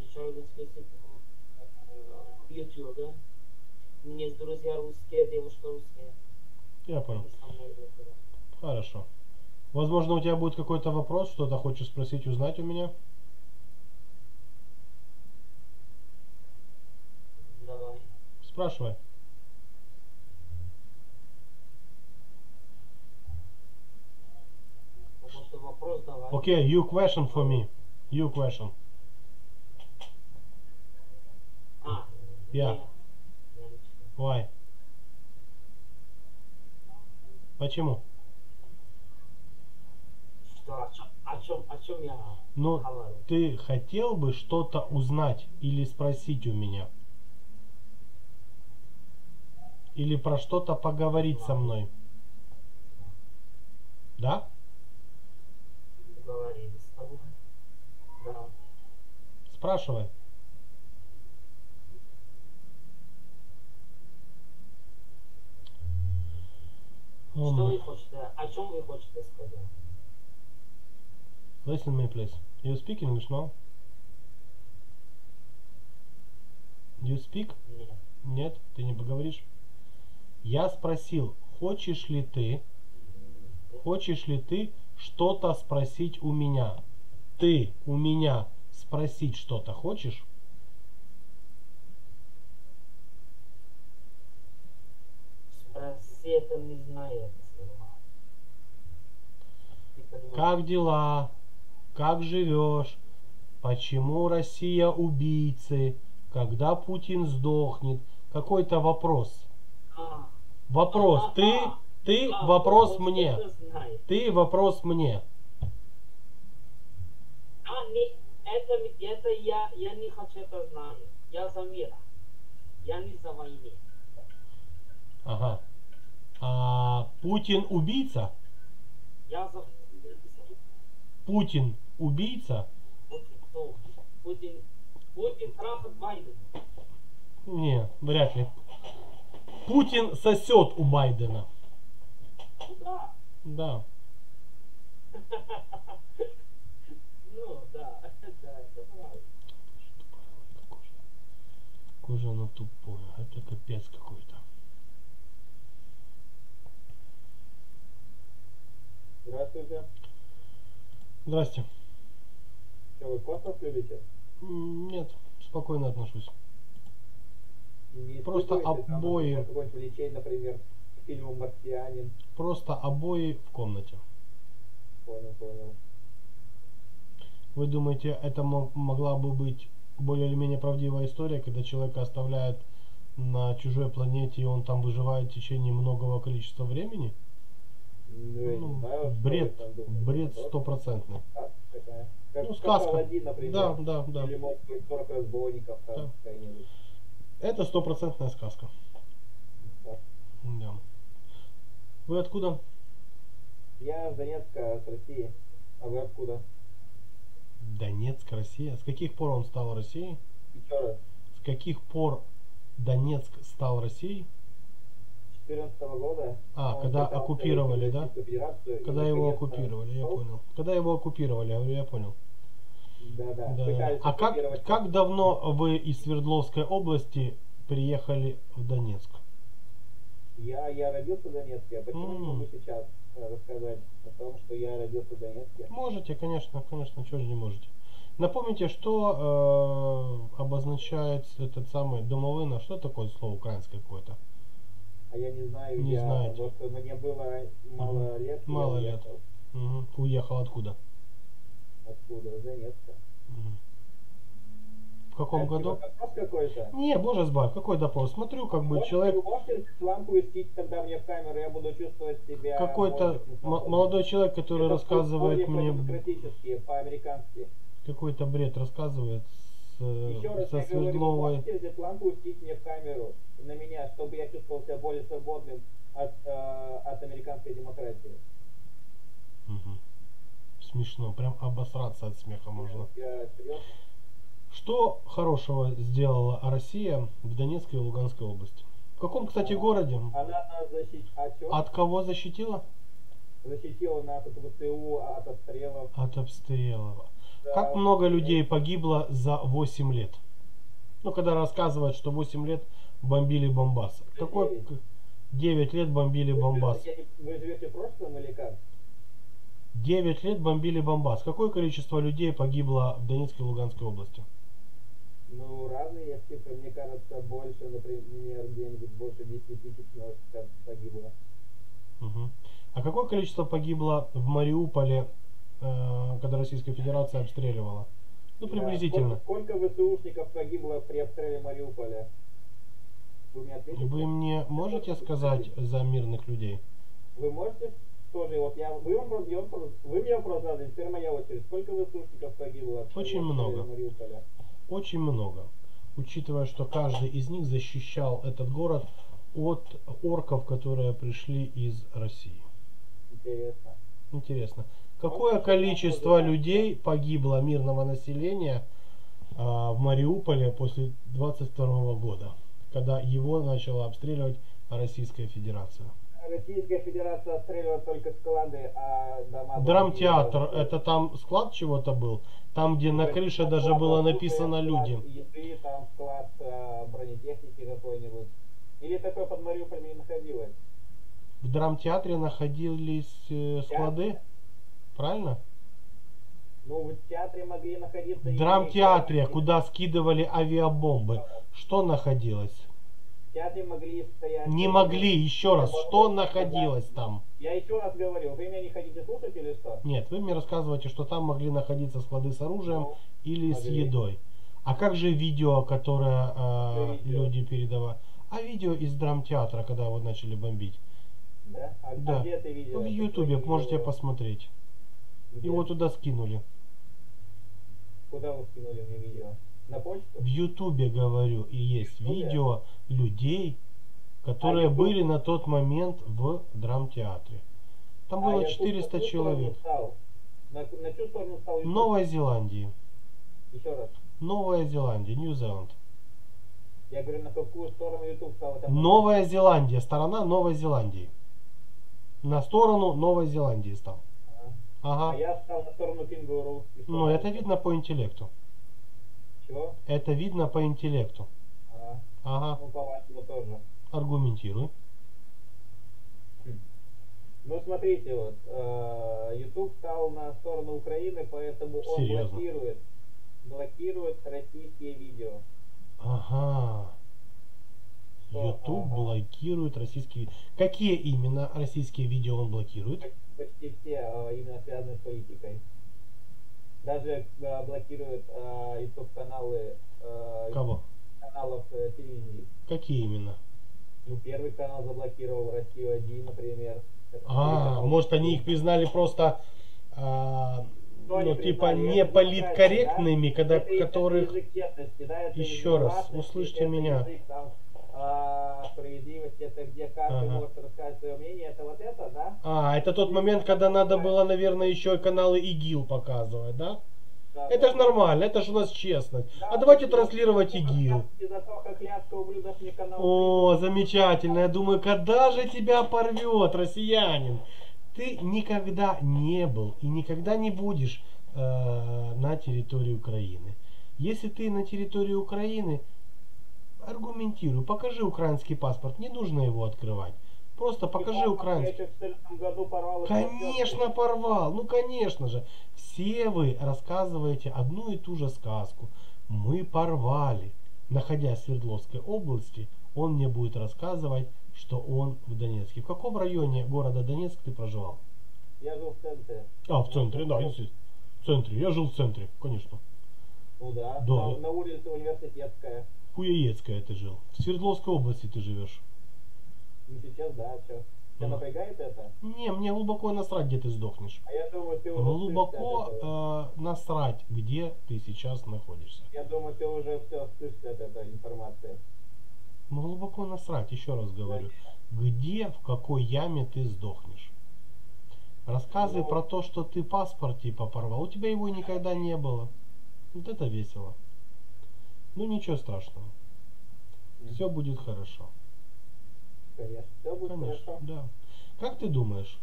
Ютубе. У меня есть друзья русские, девушка русская. Я понял. Хорошо. Возможно, у тебя будет какой-то вопрос, что-то хочешь спросить, узнать у меня? Давай. Спрашивай. Окей, you question for me. You question. Пять. Why? Почему? Что, о чем я говорю? Ты хотел бы что-то узнать или спросить у меня? Или про что-то поговорить со мной? Да? Говорили с тобой. Да. Спрашивай. Что вы хотите? О чем вы хотите сказать? Listen me, please. You speak English now? You speak? Нет. Нет, ты не поговоришь. Я спросил, хочешь ли ты что-то спросить у меня? Ты у меня спросить что-то хочешь? Спроси, это не знает. Как дела? Как живешь? Почему Россия убийцы? Когда Путин сдохнет? Какой-то вопрос. Вопрос. Ты вопрос мне. Ты вопрос мне. Это я не хочу это знать. Я за мир. Я не за войну. Ага. А Путин убийца? Я за... Путин убийца? Путин трахает Байдена. Не, вряд ли. Путин сосет у Байдена. Да. Да. Ну, да. Это правда. Какое же оно тупое. Это капец какой-то. Здравствуйте. Здрасте. Вы классно следите? Нет, спокойно отношусь. Не просто обои. Какой-нибудь влечение, например, к фильму «Марсианин». Просто обои в комнате. Понял, понял. Вы думаете, это могла бы быть более или менее правдивая история, когда человека оставляют на чужой планете и он там выживает в течение многого количества времени? Ну, знаю, бред стопроцентный. Ну, сказка. Аладдин, например, да. Или, может быть, 40 разбойников. Там, да. Это стопроцентная сказка. Да. Да. Вы откуда? Я с Донецка, с России. А вы откуда? Донецк, Россия? С каких пор он стал Россией? Еще раз. С каких пор Донецк стал Россией? 14-го года. А, когда оккупировали, да? Когда его оккупировали, я понял. Когда его оккупировали, я понял. Да. А как давно вы из Свердловской области приехали в Донецк? Я родился в Донецке, а почему не могу сейчас рассказать о том, что я родился в Донецке? Можете, конечно, чего же не можете. Напомните, что обозначает этот самый домовина, что такое слово украинское какое-то? А я не знаю, просто мне было мало лет. Мало лет. Угу. Уехал откуда? Откуда? Из Донецка. Угу. В каком году? Допрос какой-то? Не, боже сбавь, какой допрос? Смотрю, как бы человек... Вы можете лампу истить тогда мне в камеру, я буду чувствовать себя... Какой-то молодой человек, который рассказывает мне... демократические, по-американски. Какой-то бред рассказывает со Свердловой... Еще раз, я говорю, вы можете взять лампу истить мне в камеру? На меня, чтобы я чувствовал себя более свободным от американской демократии. Угу. Смешно, прям обосраться от смеха можно. Что хорошего сделала Россия в Донецкой и Луганской области? В каком, кстати, городе? Она от кого защитила? Защитила нас от ВСУ, от обстрелов. От обстрелов. Да. Как много людей погибло за 8 лет? Ну, когда рассказывают, что 8 лет бомбили Бомбас. Какой 9 лет бомбили Бомбас. Вы живете в прошлом или как? 9 лет бомбили Бомбас. Какое количество людей погибло в Донецкой и Луганской области? Ну, разные цифры, мне кажется, больше, например, где-нибудь больше 10 тысяч погибло. Угу. А какое количество погибло в Мариуполе, когда Российская Федерация обстреливала? Ну, приблизительно. Сколько ВСУшников погибло при обстреле Мариуполя? Вы мне можете сказать за мирных людей? Вы можете? Тоже, вот я, вы мне вопрос задали, теперь моя очередь. Сколько ВСУшников погибло? Очень много. Очень много. Учитывая, что каждый из них защищал этот город от орков, которые пришли из России. Интересно. Интересно. Какое количество людей погибло мирного населения в Мариуполе после 22 года, когда его начала обстреливать Российская Федерация? Российская Федерация обстреливала только склады, а дома... Драмтеатр, это там склад чего-то был? Там, где на крыше даже было написано «люди». Еды, там склад бронетехники какой-нибудь. Или такое под Мариуполем не находилось? В драмтеатре находились склады? Правильно? Ну, в театре могли находиться... В драмтеатре, куда скидывали авиабомбы, что находилось? В театре могли стоять... Не могли, еще раз, что находилось там? Я еще раз говорю, вы меня не хотите слушать или что? Нет, вы мне рассказываете, что там могли находиться склады с оружием или с едой. А как же видео, которое люди передавали? А видео из драмтеатра, когда его начали бомбить? Да? А да. Где ты видел? В Ютубе можете посмотреть. Где? Его туда скинули. Куда вы скинули мне видео? На почту? В Ютубе, говорю, и есть видео людей, которые были на тот момент в драмтеатре. Там было 400 человек. На чью сторону стал? Новая Зеландия. Еще раз. Новая Зеландия, Нью-Зеланд. Я говорю, на какую сторону Ютуб стал? Новая Зеландия, сторона Новой Зеландии. На сторону Новой Зеландии стал. Ага. А я стал на сторону кенгуру. Ну, это видно по интеллекту. Чего? Это видно по интеллекту. Ага. Ну, по-вашему тоже. Аргументируй. Ну, смотрите, вот, YouTube стал на сторону Украины, поэтому он блокирует российские видео. Ага. YouTube блокирует российские видео. Какие именно российские видео он блокирует? Почти все именно связаны с политикой. Даже блокируют YouTube каналы. Кого? Каналов телевизии. Какие именно? Ну, первый канал заблокировал Россию-1, например. Может, они их признали просто ну, типа не политкорректными, когда которых. Еще раз, услышьте меня. Справедливость, это где каждый может рассказать свое мнение, это вот это, да? Это тот момент, когда надо было, наверное, еще и каналы ИГИЛ показывать, да? Да, это же нормально, это же у нас честность. Да, давайте транслировать ИГИЛ. О, замечательно, я думаю, когда же тебя порвет, россиянин? Ты никогда не был и никогда не будешь на территории Украины. Если ты на территории Украины, аргументируй, покажи украинский паспорт, не нужно его открывать. Просто покажи украинский. Конечно, порвал. Ну, конечно же. Все вы рассказываете одну и ту же сказку. Мы порвали. Находясь в Свердловской области, он мне будет рассказывать, что он в Донецке. В каком районе города Донецк ты проживал? Я жил в центре. В центре, да, естественно. В центре. Я жил в центре, конечно. Ну да. Там на улице Университетская. Хуяецкая ты жил. В Свердловской области ты живешь. Сейчас, да, что? Тебя напрягает это? Не, мне глубоко насрать, где ты сдохнешь. А я думаю, ты уже глубоко насрать, где ты сейчас находишься. Я думаю, ты уже все слышишь от этой информации. Ну, глубоко насрать, еще раз говорю. Да. Где, в какой яме ты сдохнешь? Рассказывай про то, что ты паспорт типа порвал. У тебя его никогда не было. Вот это весело. Ну, ничего страшного. Все будет хорошо. Все будет хорошо. Да. Как ты думаешь,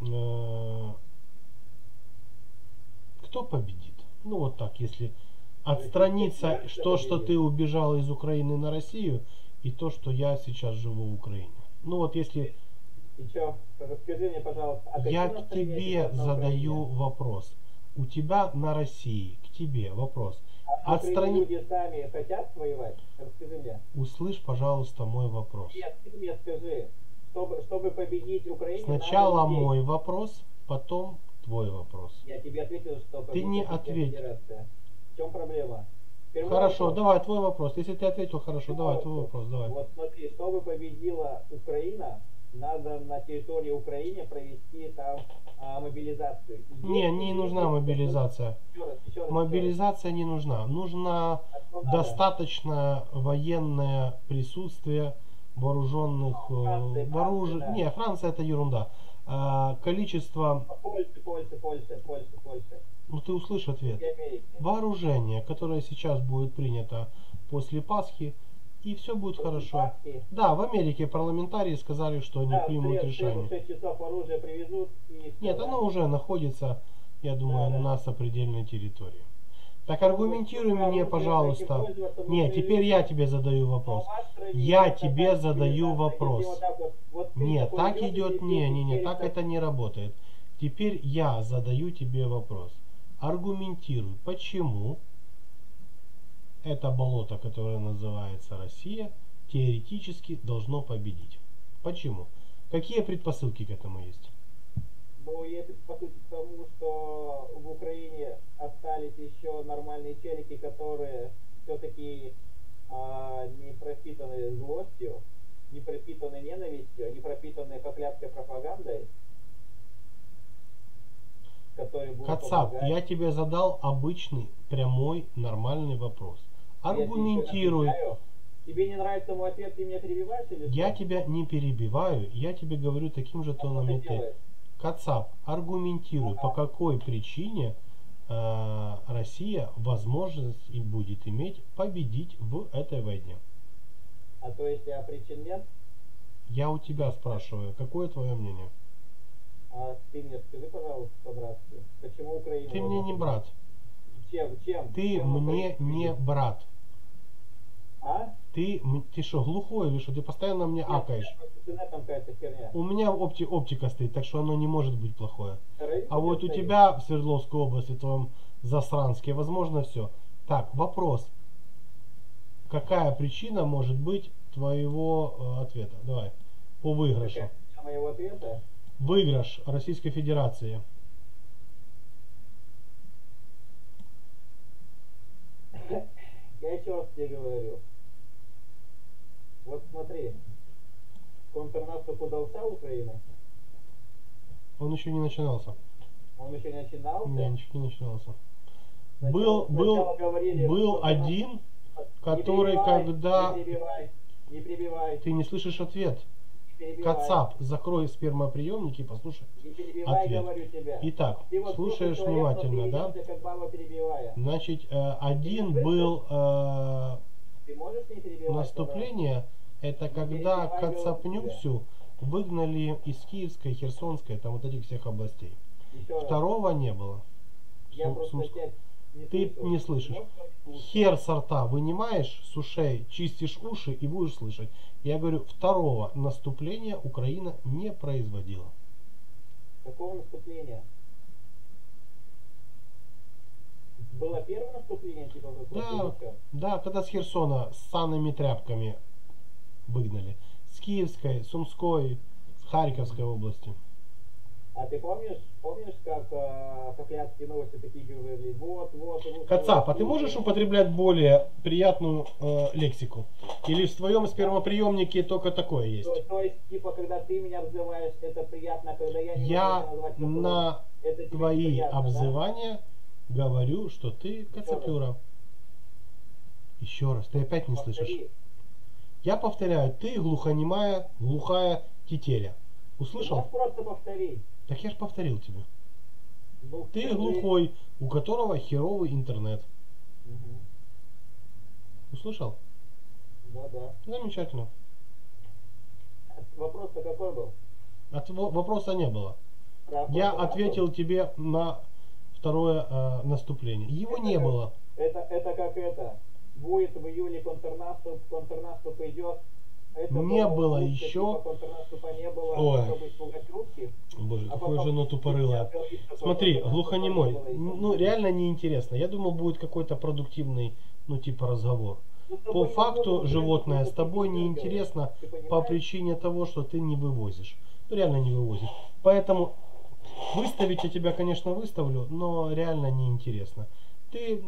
кто победит? Ну вот так, если отстраниться, что ты убежал из Украины на Россию, и то, что я сейчас живу в Украине. Ну вот если... И что? Расскажи мне, пожалуйста, я к тебе задаю вопрос. У тебя на России, к тебе вопрос. Люди сами хотят воевать? Расскажи мне. Услышь, пожалуйста, мой вопрос. Нет, ты мне скажи, чтобы победить Украину. Сначала мой вопрос, потом твой вопрос. Я тебе ответил, что победить. Ты не ответил. В чем проблема? Теперь Хорошо, давай твой вопрос. Если ты ответил, хорошо, давай твой вопрос. Давай. Вот смотри, чтобы победила Украина, надо на территории Украины провести там мобилизацию. И не нужна мобилизация. Еще раз, мобилизация не нужна. Нужно достаточно военное присутствие вооруженных... Не, Франция это ерунда. Количество... Польша. Ну ты услышишь ответ. Вооружение, которое сейчас будет принято после Пасхи, и все будет хорошо. Да, в Америке парламентарии сказали, что они примут решение. 6 часов оружие привезут, и... Нет, оно уже находится, я думаю, на сопредельной территории. Так аргументируй мне, пожалуйста. Нет, теперь я тебе задаю вопрос. Я тебе задаю вопрос. Нет, так идет. Не, так это не работает. Теперь я задаю тебе вопрос. Аргументируй, почему это болото, которое называется Россия, теоретически должно победить. Почему? Какие предпосылки к этому есть? Ну, я предпосылки к тому, что в Украине остались еще нормальные челики, которые все-таки не пропитаны злостью, не пропитаны ненавистью, не пропитаны хохлядской пропагандой. Кацап, я тебе задал обычный, прямой, нормальный вопрос. Аргументируй. Тебе не нравится мой ответ, ты меня перебиваешь или что? Я тебя не перебиваю, я тебе говорю таким же тоном и ты. Кацап, аргументируй, по какой причине Россия возможность и будет иметь победить в этой войне. А то есть я причин нет? Я у тебя спрашиваю, какое твое мнение? А ты мне скажи, пожалуйста, по-братски, почему Украина... Ты мне не брат. Чем? Ты мне не брат. А? Ты что, глухой или что? Ты постоянно мне акаешь. У меня оптика стоит, так что оно не может быть плохое. А вот у тебя в Свердловской области, в твоем засранске, возможно, все. Так, вопрос. Какая причина может быть твоего ответа? Давай, по выигрышу. Моего ответа? Выигрыш Российской Федерации. Я еще раз тебе говорю. Вот смотри, контрнаступ удался Украины? Он еще не начинался. Он еще не начинался? Нет, ничего не начинался. Был один, который когда... Не перебивай. Ты не слышишь ответ. Кацап, закрой спермоприемники и послушай ответ. Итак, слушаешь внимательно, да? Значит, один был наступление, это когда Кацапнюксю выгнали из Киевской, Херсонской, там вот этих всех областей. Второго не было. Ты не слышишь. Хер со рта вынимаешь с ушей, чистишь уши и будешь слышать. Я говорю, второго наступления Украина не производила. Какого наступления? Было первое наступление? Типа, да, когда с Херсона с санными тряпками выгнали. С Киевской, Сумской, с Харьковской области. А ты помнишь, как поклятские новости такие говорили? Вот. Кацап, а ты можешь употреблять более приятную лексику? Или в твоем спермоприемнике только такое есть? То есть, типа, когда ты меня обзываешь, это приятно, когда я не могу тебя назвать. Я на твои приятно, обзывания говорю, что ты кацапюра. Еще раз, ты опять не слышишь. Я повторяю, ты глухонемая, глухая тетеря. Услышал? Просто повтори. Так я ж повторил тебе. Ну, ты глухой, у которого херовый интернет. Угу. Услышал? Да. Замечательно. Вопрос-то какой был? Вопроса не было. Я ответил тебе на второе наступление. Его это не как, было. Это. Будет в июле контрнаступ идет. Не было еще. Ой. Боже, какой же оно тупорылое. Смотри, глухонемой. Ну, реально неинтересно. Я думал, будет какой-то продуктивный, ну, типа разговор. По факту, животное с тобой неинтересно по причине того, что ты не вывозишь. Ну, реально не вывозишь. Поэтому выставить я тебя, конечно, выставлю, но реально неинтересно. Ты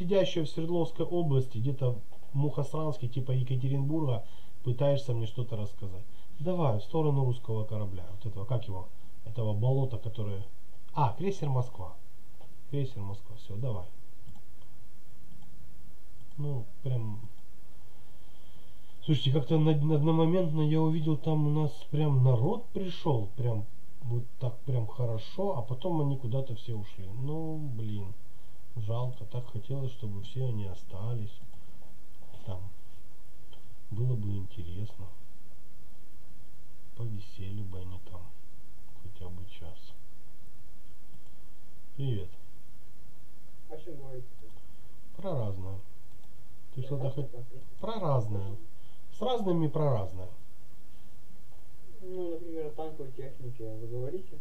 сидящего в Свердловской области, где-то в Мухосранске, типа Екатеринбурга, пытаешься мне что-то рассказать. Давай, в сторону русского корабля, вот этого, как его, этого болота, которое... А, крейсер Москва. Крейсер Москва, все, давай. Ну, прям... Слушайте, как-то одномоментно я увидел, там у нас прям народ пришел, прям вот так прям хорошо, а потом они куда-то все ушли. Ну, блин, жалко, так хотелось, чтобы все они остались. Там было бы интересно. Повисели бы они там хотя бы час. Привет. А что говорите? Про разное. Ты что-то хотел? Про разное. С разными про разное. Ну, например, о танковой технике вы говорите?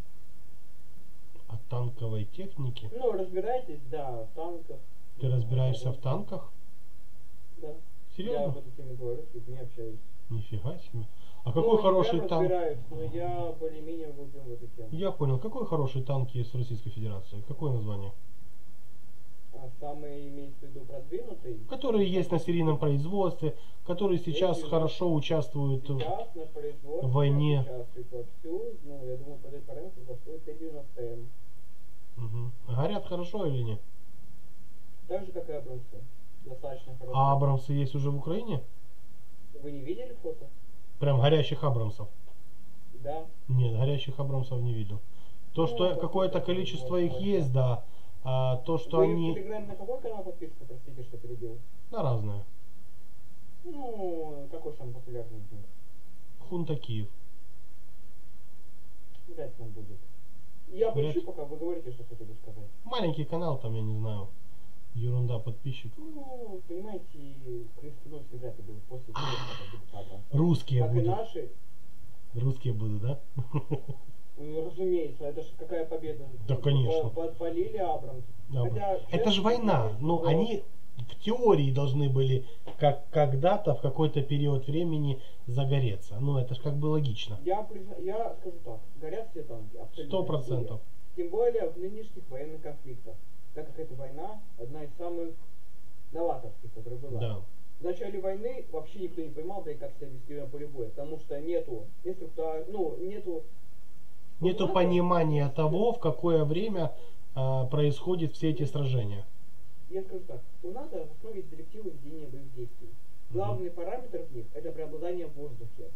О танковой технике? Ну, разбираетесь, да, в танках. Ты разбираешься в танках? Да. Серьезно? Я по таким говорю, с людьми общаюсь. Нифига себе. А какой хороший танк? Но я более-менее углублен в эту тему. Я понял. Какой хороший танк есть в Российской Федерации? Какое название? Самый, имеется в виду, продвинутый? Которые есть на серийном производстве, которые сейчас хорошо участвуют в войне. Ну, я думаю, по этой параметру заходит Т-90М. Угу. Горят хорошо или нет? Так же, как и абрамсы. Достаточно хорошо. А абрамсы есть уже в Украине? Вы не видели фото? Прям горящих абрамсов? Да. Нет, горящих абрамсов не видел. То, ну, что какое-то количество их есть, да. А то, что вы они... на какой канал подписка, простите, что перебил? На разные. Ну, какой самый популярный из них? Хунта Киев. Вряд ли он будет. Я поищу, пока вы говорите, что хотели сказать. Маленький канал, там, я не знаю, ерунда подписчиков. Ну, понимаете, крестоносцы вряд ли будут после этого. Русские будут. Как и наши. Русские будут, да? Разумеется, это же какая победа. Да, конечно. Подпалили Абрамс. Хотя, это же война. Но они в теории должны были как когда-то, в какой-то период времени загореться. Ну, это же как бы логично. Я скажу так, горят все танки. 100%. Тем более в нынешних военных конфликтах. Так как эта война одна из самых новаторских, которая была. Да. В начале войны вообще никто не понимал, да и как себя вести на поле боя. Потому что нету инструктора, ну, нету понимания того, в какое время происходят все эти сражения. Я скажу так, у НАТО в основе есть директивы ведения боевых действий. Главный параметр в них – это преобладание в воздухе.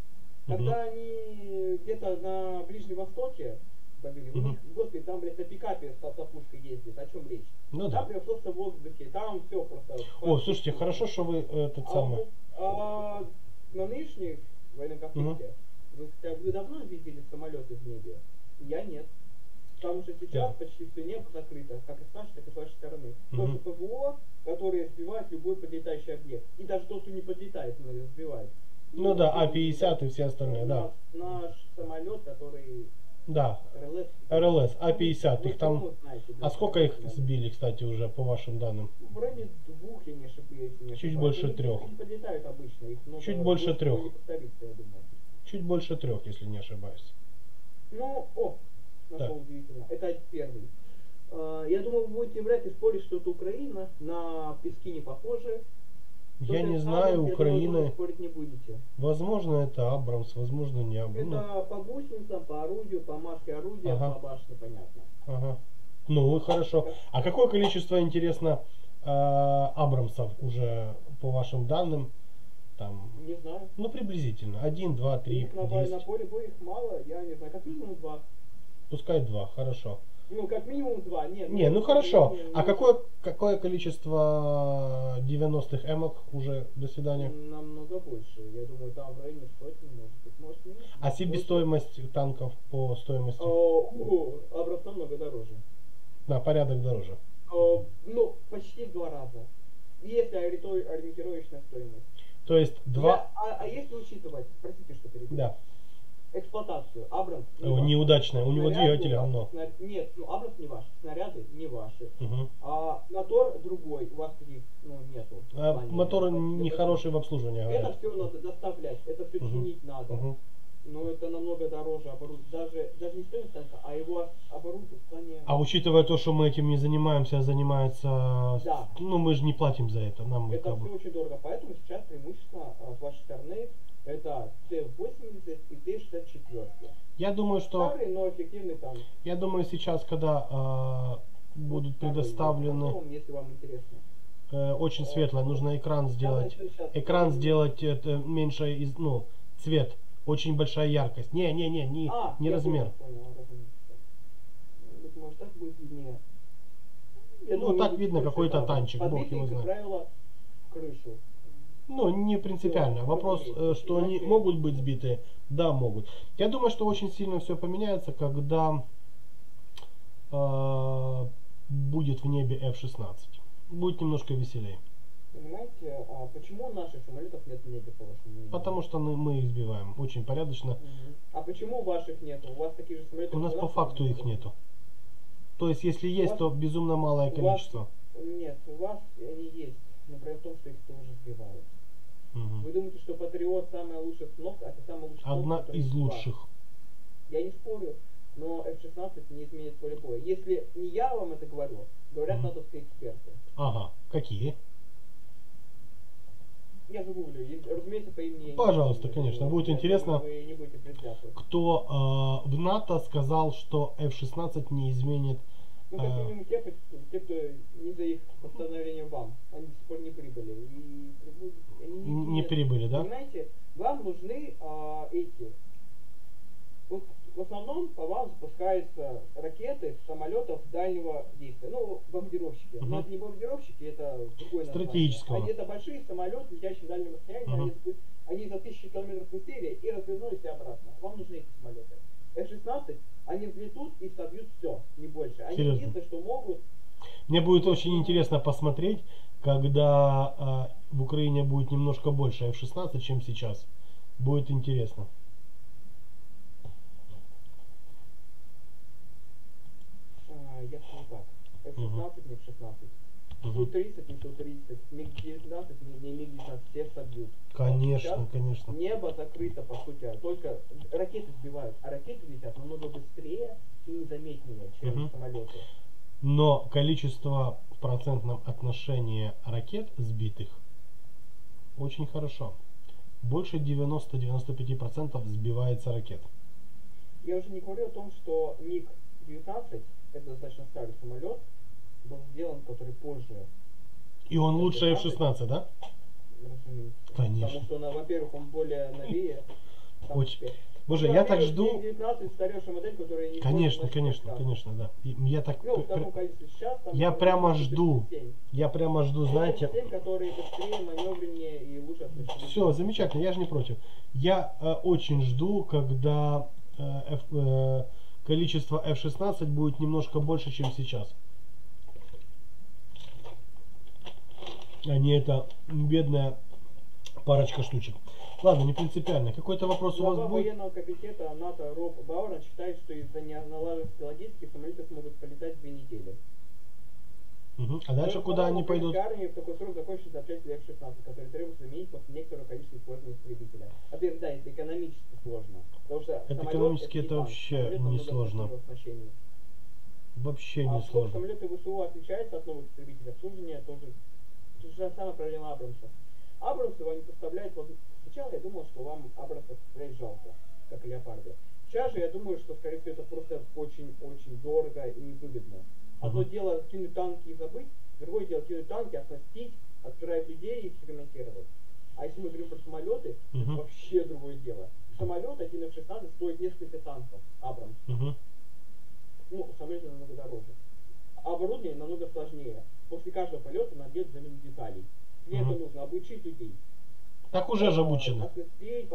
Когда они где-то на Ближнем Востоке побили, у них, господи, там, блядь, на пикапе с пушкой ездит, о чем речь? Ну, там прям просто в воздухе, там все просто… О, слушайте, хорошо, что вы этот самый… На нынешних военных конфликтах вы давно видели самолеты в небе? Я нет. Потому что сейчас почти все небо закрыто, как и с нашей, так и с вашей стороны. Тоже ПВО, которые сбивают любой подлетающий объект. И даже тот, кто не подлетает, но сбивает. Ну, да, А-50 и все остальные, да. Наш самолет, который... Да, РЛС, А-50, их там... Знаете, а сколько их сбили, кстати, уже, по вашим данным? В районе 2, я не ошибаюсь. Чуть больше 3. Они подлетают обычно, их много. Чуть больше 3. Чуть больше 3, если не ошибаюсь. Ну, нашел, удивительно. Это первый. Я думаю, вы будете вряд ли спорить, что это Украина. На Пески не похоже. Я не знаю, Украина... Спорить не будете. Возможно, это Абрамс, возможно, не Абрамс. Это по гусеницам, по орудию, по маске орудия, по башне, понятно. Ага. Ну, хорошо. А какое количество, интересно, Абрамсов уже, по вашим данным? Там, не знаю. Ну, приблизительно. 1, 2, 3, их 10. На поле боя их мало, я не знаю. Как минимум 2. Пускай 2, хорошо. Ну, как минимум 2. Нет, не, ну хорошо. А какое количество 90-х эмок уже? До свидания. Намного больше. Я думаю, там в районе сотни, может быть. А себестоимость танков по стоимости? Образца много дороже. Да, порядок дороже. Ну, почти в 2 раза. Если ориентировочная стоимость. То есть 2... А если учитывать, простите, что перебил, эксплуатацию, Абрамс неудачная, у него двигатель говно. Нет, ну Абрамс не ваш, снаряды не ваши. А мотор другой, у вас таких нету. Мотор нехороший в обслуживании. Это все надо доставлять, это все чинить надо. Но это намного дороже оборудование. Даже не стоимость танка, а его оборудование. А учитывая то, что мы этим не занимаемся, а занимается... Да. Ну, мы же не платим за это. Нам это все очень дорого. Поэтому сейчас преимущественно с вашей стороны это Т-80 и Т-64. Я думаю, что... Старый, но эффективный танк. Я думаю, сейчас, когда будут предоставлены... Потом, если вам интересно. Очень светлое. Нужно экран сделать. Экран сделать это меньше из... Ну, цвет. Очень большая яркость. Не размер. Может, так будет виднее. Ну, так видно какой-то танчик. Бог его знает. Ну, не принципиально. Вопрос, что они могут быть сбиты. Да, могут. Я думаю, что очень сильно все поменяется, когда будет в небе F-16. Будет немножко веселее. Понимаете, а почему наших самолетов нет в небе, по вашему мнению? Потому что мы их сбиваем очень порядочно. А почему ваших нету? У вас такие же самолеты? У нас по факту их нету. То есть, если есть, то безумно малое количество. Нет, у вас они есть. Но проблема в том, что их тоже сбивают. Вы думаете, что Патриот самая лучшая установка, а это самая лучшая установка? Одна из лучших. Я не спорю, но F-16 не изменит поле боя. Если не я вам это говорю, говорят натовские эксперты. Ага, какие? Я загуглю, разумеется, по имени. Пожалуйста, конечно. Будет интересно, кто в НАТО сказал, что F-16 не изменит. Ну, как минимум, те, кто не за их постановлением вам. Они до сих пор не прибыли. Не прибыли, да? Понимаете, вам нужны эти. Вот, в основном по вам запускаются ракеты с самолетов дальнего действия. Ну, бомбардировщики. Но это не бомбардировщики, это другое стратегическое. Они это большие самолеты, летящие в дальнем расстоянии. Они за 1000 километров быстрее и развернулись обратно. Вам нужны эти самолеты. F-16, они взлетут и собьют все, не больше. Они единственное, что могут... Мне будет очень интересно посмотреть, когда в Украине будет немножко больше F-16, чем сейчас. Будет интересно. Я скажу так, F-16 не F-16, Су-30 не Су-30, Миг-19 не Миг-19, все собьют. Конечно, конечно. Небо закрыто, по сути, только ракеты сбивают, а ракеты летят намного быстрее и незаметнее, чем самолеты. Но количество в процентном отношении ракет сбитых очень хорошо. Больше 90-95% сбивается ракет. Я уже не говорю о том, что Миг-19... Это достаточно старый самолет, был сделан, который позже. И он лучше F-16, да? Разумеется. Конечно. Потому что, во-первых, он более новее. Очень. Боже, я так жду... 19 старейшая модель, которая не... Конечно, конечно, конечно, да. Я так... Я прямо жду. Я прямо жду, знаете... которые быстрее, маневреннее и лучше... Все, замечательно, я же не против. Я очень жду, когда... Количество F-16 будет немножко больше, чем сейчас. Они это бедная парочка штучек. Ладно, не принципиально. Какой-то вопрос у вас будет? Глава военного комитета НАТО Роб Бауэр считает, что из-за неналаженности логистики самолеты могут полетать 2 недели. А дальше куда они пойдут? Армии в такой срок закончится запчасти F-16, которые требуется заменить после некоторого количества сложного истребителя. Во-первых, да, это экономически сложно. Потому что это экономически это вообще не сложно. Вообще не сложно. Самолеты ВСУ отличаются от новых истребителей. Обслуживание тоже. Это же самая проблема Абрамса. Абрамсов они поставляют... Сначала я думал, что вам Абрамсов жалко, как леопарды. Сейчас же я думаю, что, скорее всего, это просто очень-очень дорого и невыгодно. Одно дело кинуть танки и забыть, другое дело кинуть танки, оснастить, отправить людей и экспериментировать. А если мы говорим про самолеты, это вообще другое дело. Самолет 1F-16 стоит несколько танков, Абрамс. Ну, самолеты намного дороже. А оборудование намного сложнее. После каждого полета надо делать замену деталей. Для этого нужно обучить людей. Так уже же обучены.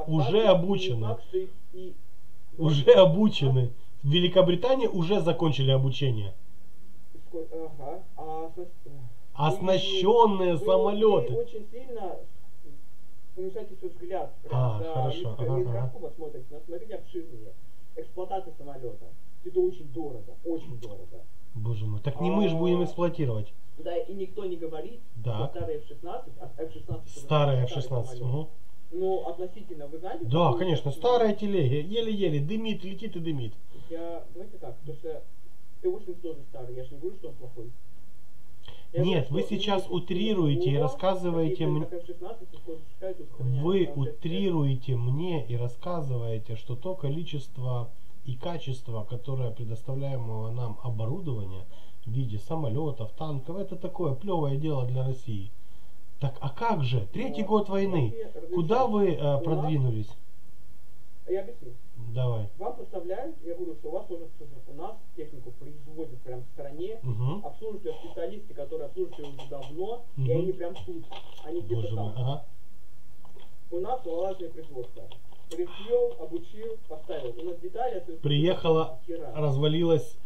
Уже обучены. Уже обучены. В Великобритании уже закончили обучение. Оснащенные самолеты. Очень сильно помешайте свой взгляд. Хорошо. Микроскопа смотрите, смотрите обширнее. Эксплуатация самолета. Это очень дорого, очень дорого. Боже мой, так не мы же будем эксплуатировать. Да, и никто не говорит, что старый F-16. Старый F-16. Ну, относительно, вы знаете? Да, конечно, старая телега, еле-еле, дымит, летит и дымит. Я, давайте так, потому что ТУшник тоже старый, я же не говорю, что он плохой. Я Нет, говорю, вы сейчас утрируете и рассказываете мне... Вы утрируете мне и рассказываете, что то количество и качество, которое предоставляемого нам оборудование в виде самолетов, танков, это такое плевое дело для России. Так, а как же? Третий год войны. Куда вы продвинулись? Я объясню. Давай. Вам поставляют, я говорю, что у вас тоже у нас технику производят прям в стране, обслуживают ее специалисты, которые обслуживают ее уже давно, и они прям тут, они где-то там. Ага. У нас лазерное производство. Привел, обучил, поставил. У нас детали... Приехала, развалилась,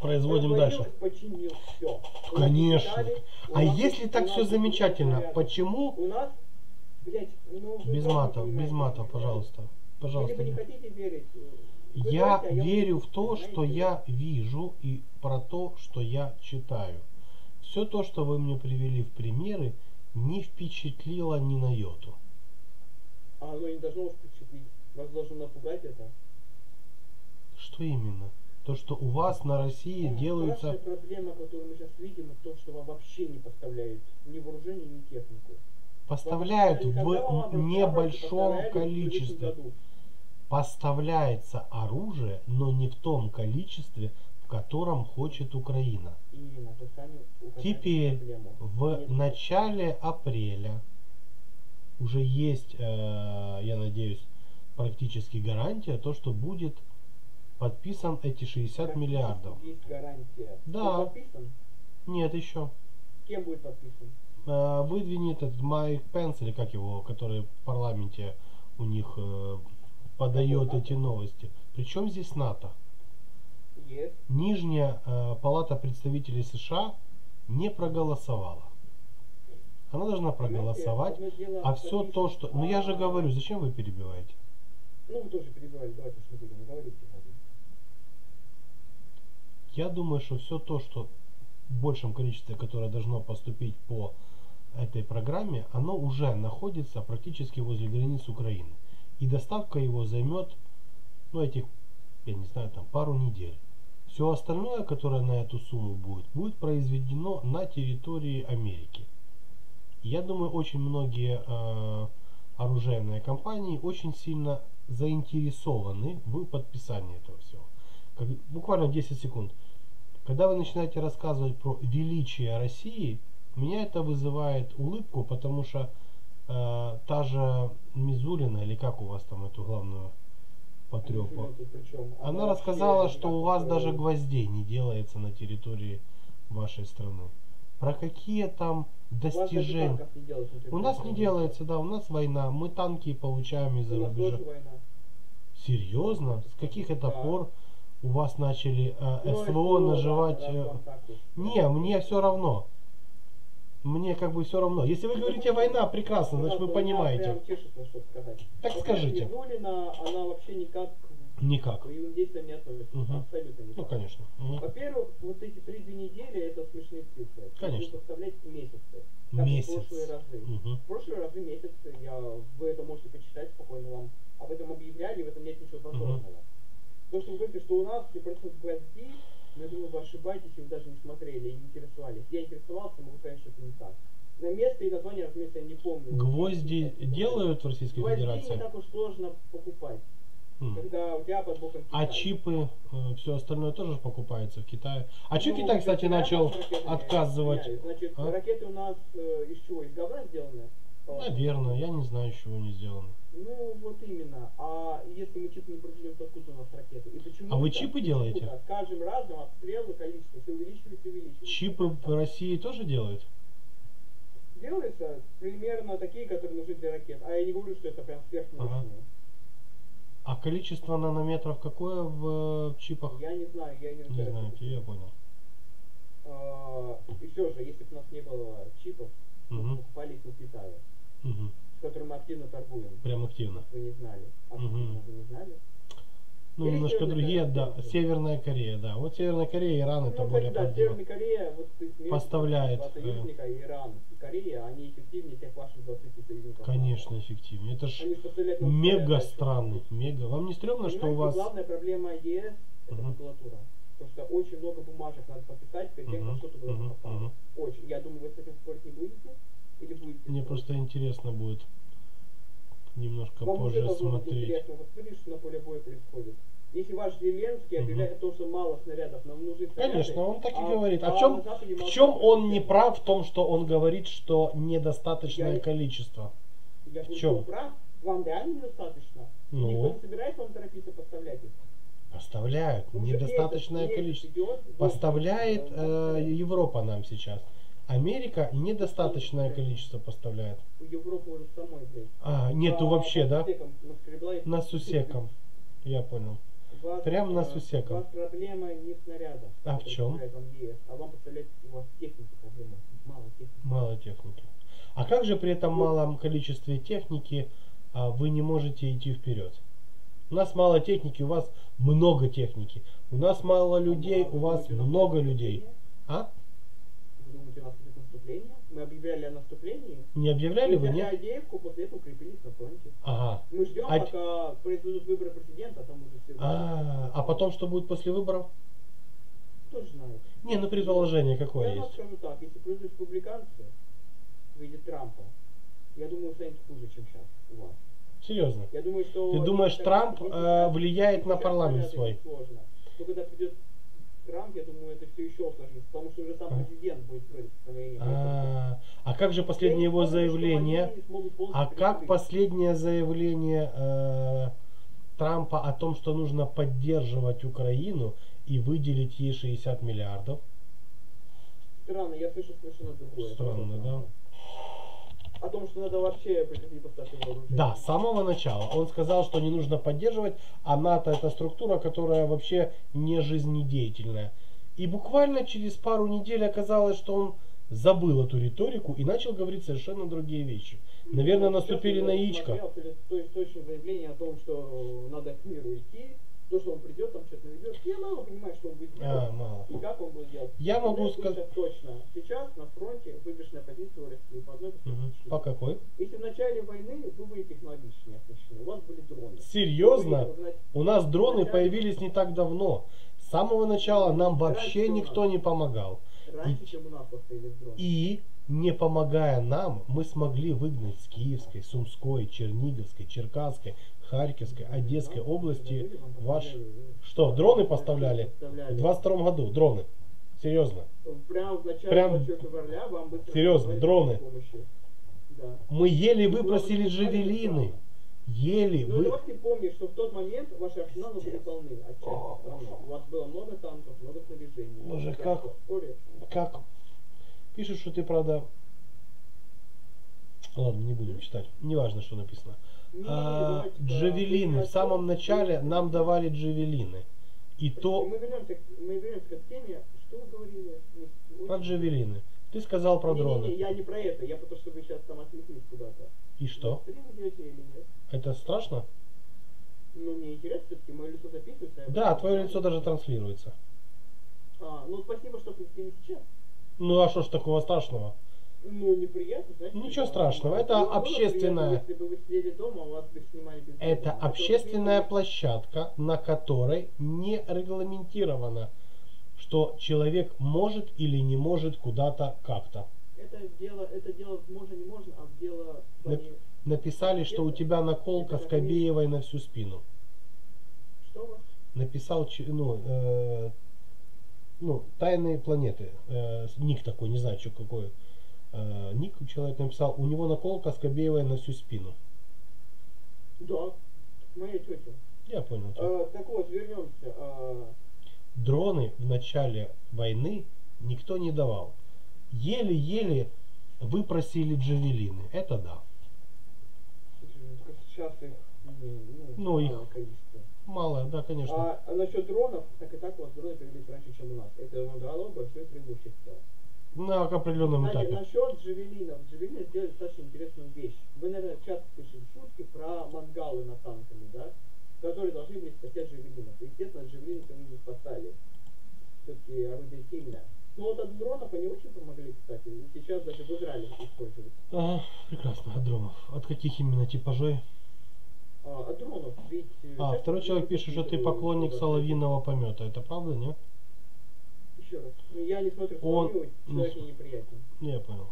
производим дальше. Починил все. Конечно. Детали, а нас, если так все замечательно, почему... У нас, блядь, ну, без матов, без матов, пожалуйста. Пожалуйста. Не хотите верить. Я верю в то, что я вижу, и про то, что я читаю. Все то, что вы мне привели в примеры, не впечатлило ни на йоту. А оно не должно вас впечатлить. Вас должно напугать это. Что именно? То, что у вас на России делается... Проблема, которую мы сейчас видим, это то, что вам вообще не поставляют ни вооружение, ни технику. Поставляют в небольшом количестве. Поставляется оружие, но не в том количестве, в котором хочет Украина. Теперь в начале апреля уже есть, я надеюсь, практически гарантия, то, что будет подписан эти 60 миллиардов. Есть гарантия. Да. Подписан? Нет, еще. Кем будет подписан? Выдвинет этот Майк Пенс, или как его, который в парламенте у них подает эти новости. Причем здесь НАТО? Yes. Нижняя палата представителей США не проголосовала. Она должна проголосовать, а все то, что... Ну я же говорю, зачем вы перебиваете? Ну вы тоже перебиваете, давайте уж не будем говорить. Я думаю, что все то, что в большем количестве, которое должно поступить по этой программе, оно уже находится практически возле границ Украины. И доставка его займет, ну, этих, я не знаю, там, пару недель. Все остальное, которое на эту сумму будет, будет произведено на территории Америки. И я думаю, очень многие оружейные компании очень сильно заинтересованы в подписании этого всего. Как, буквально 10 секунд. Когда вы начинаете рассказывать про величие России, меня это вызывает улыбку, потому что та же Мизулина, или как у вас там эту главную потрепу, она рассказала, что у вас даже гвоздей не делается на территории вашей страны. Про какие там достижения? У нас не делается, да, у нас война, мы танки получаем из-за рубежа. Серьезно? С каких это пор? У вас начали СВО наживать... Не, мне все равно. Мне как бы все равно. Если вы говорите «война», прекрасно, значит вы понимаете. Так скажите. Она вообще никак... Никак. Ну, конечно. Во-первых, вот эти 3-2 недели это смешные цифры. Конечно. Составлять месяцы. Месяц. В прошлые разы месяц, вы это можете почитать спокойно, вам об этом объявляли, в этом нет ничего позорного. То, что вы говорите, что у нас 10% гвоздей, но я думаю, вы ошибаетесь, и вы даже не смотрели и не интересовались. Я интересовался, могу сказать, что это не так. На место и название, разумеется, я не помню. Гвозди делают в Российской Федерации? Гвозди не так уж сложно покупать. Когда у тебя под боком Китай. А чипы, все остальное тоже покупается в Китае. А ну, что Китай, кстати, начал отказывать? Значит, ракеты у нас из чего? Из говна сделаны? Наверное, я не знаю, из чего они сделаны. Ну вот именно. А если мы чипы не проделим, то откуда у нас ракеты? И почему? А вы чипы делаете? С каждым разом обстрелы, количество все увеличивается и увеличивается. Чипы в России тоже делают? Делаются примерно такие, которые нужны для ракет. А я не говорю, что это прям сверхмощные. А количество нанометров какое в чипах? Я не знаю, я не разбираюсь. Не знаете, я понял. И все же, если бы у нас не было чипов, мы покупали их у Китая. С которым мы активно торгуем. Прям активно. Вы не знали. А вы не знали? ну, немножко другие, да, Северная Корея, да. Вот Северная Корея, Иран, это более правдиво. Корея вот, поставляет. Иран и Корея, они эффективнее тех ваших 20 союзников. Конечно, эффективнее. Это ж мега страны, мега. Вам не стрёмно, понимаете, что у вас... Главная проблема ЕС – это макулатура. Потому что очень много бумажек надо подписать, перед тем, как что-то должно попасть. Очень. Я думаю, вы с этим спорить не будете? Или будете? Мне просто интересно будет. Немножко вам позже смотреть. Вот смотри, что на поле боя происходит. Если ваш Зеленский объявляет о том, что мало снарядов, нам нужны снаряды. Конечно, он так и говорит. В чем он не прав? В том, что он говорит, что недостаточное количество. Я в чем? Прав? Вам реально недостаточно? Ну. Никто не собирается вам торопиться поставлять их? Поставляют. Ну, недостаточное количество. Поставляет Европа нам сейчас. Америка недостаточное количество поставляет. Европу уже самой, блядь. А, нету вообще, да? На сусеком. Я понял. Прям на сусеком. У вас проблема не снаряда. А в чем? А вам поставляет, у вас техники проблема. Мало техники. Мало техники. А как же при этом малом количестве техники вы не можете идти вперед? У нас мало техники, у вас много техники. У нас мало людей, у вас много людей. А? Думаете, у нас будет наступление? Мы объявляли о наступлении. Не объявляли вы, нет? Авдеевку, после этого укрепились на фронте. Ага. Мы ждем, пока произойдут выборы президента, а там уже все... А потом что будет после выборов? Кто же знает. Не, ну предположение какое есть. Я вам скажу так, если плюс республиканцы в виде Трампа, я думаю, станет хуже, чем сейчас у вас. Серьезно? Я думаю, что... Ты думаешь, Трамп влияет на парламент свой? Сложно. Но когда придет... Трамп, я думаю, это все еще усложнится, потому что уже сам президент будет против постановления. А как же последнее его заявление? А как последнее заявление Трампа о том, что нужно поддерживать Украину и выделить ей 60 миллиардов? Странно, я слышу совершенно другое. Странно, да? О том, что надо вообще прекратить поставки вооружения. Да, с самого начала. Он сказал, что не нужно поддерживать, а НАТО это структура, которая вообще не жизнедеятельная. И буквально через пару недель оказалось, что он забыл эту риторику и начал говорить совершенно другие вещи. Наверное, наступили на яичко. То есть точное заявление о том, что надо к миру идти, то, что он придет, там что-то наведет. Я мало понимаю, что он будет делать и как он будет делать. Я могу сказать точно. Сейчас на фронте выигрышная позиция у России по одной по какой? Если в начале войны вы были технологичнее оснащены, у вас были дроны. Серьезно? У нас дроны появились не так давно. С самого начала нам вообще никто не помогал. Раньше, чем у нас поставили дроны. И не помогая нам, мы смогли выгнать с Киевской, Сумской, Черниговской, Черкасской, Харьковской, Одесской области ваш... Что, дроны поставляли? В 22-м году дроны. Серьезно. Прям... Серьезно, дроны. Мы еле выпросили Джавелины. Еле вы... Ну, ты помнишь, что в тот момент ваши арсеналы были полны. У вас было много танков, много снаряжений. Боже, как... Пишут, что ты, правда... Ладно, не будем читать. Неважно, что написано. Джавелины. В самом начале нам давали джавелины. И то... Мы вернемся к теме, что вы говорили. Про джавелины. Ты сказал про дроны. Не, я не про это. Я потому что вы сейчас там отвлеклись куда-то. И что? Это страшно? Ну, мне интересно, все-таки мое лицо записывается. Да, твое лицо даже транслируется. Ну спасибо, что прийти сейчас. Ну а что ж такого страшного? Ну, неприятно, знаете, ничего страшного, это общественная. Это общественная площадка, на которой не регламентировано, что человек может или не может куда-то как-то. Это дело можно, не можно, а дело. Написали, что у тебя наколка с Кобеевой на всю спину. Что у вас? Написал, ну, тайные планеты. Ник такой, не знаю, что какой. Ник человек написал, у него наколка с Кобеевой на всю спину. Да, моя тетя. Я понял. Так вот, вернемся. Дроны в начале войны никто не давал. Еле-еле выпросили джавелины. Это да. Сейчас их, мало, да, конечно. А насчет дронов, так и так у вас дроны появились раньше, чем у нас. Это нам дало большое преимущество. На определенном этапе. Насчет джавелинов. Джавелины сделали достаточно интересную вещь. Вы, наверное, часто слышали шутки про мангалы над танками, да? Которые должны были спасти от джавелинов. Прекрасно. От дронов. От каких именно типажей? От дронов. Ведь... А, второй человек пишет, что ты поклонник соловьиного помета. Это правда, нет? Еще раз. Я не смотрю соловьиного, человек мне неприятен. Я понял.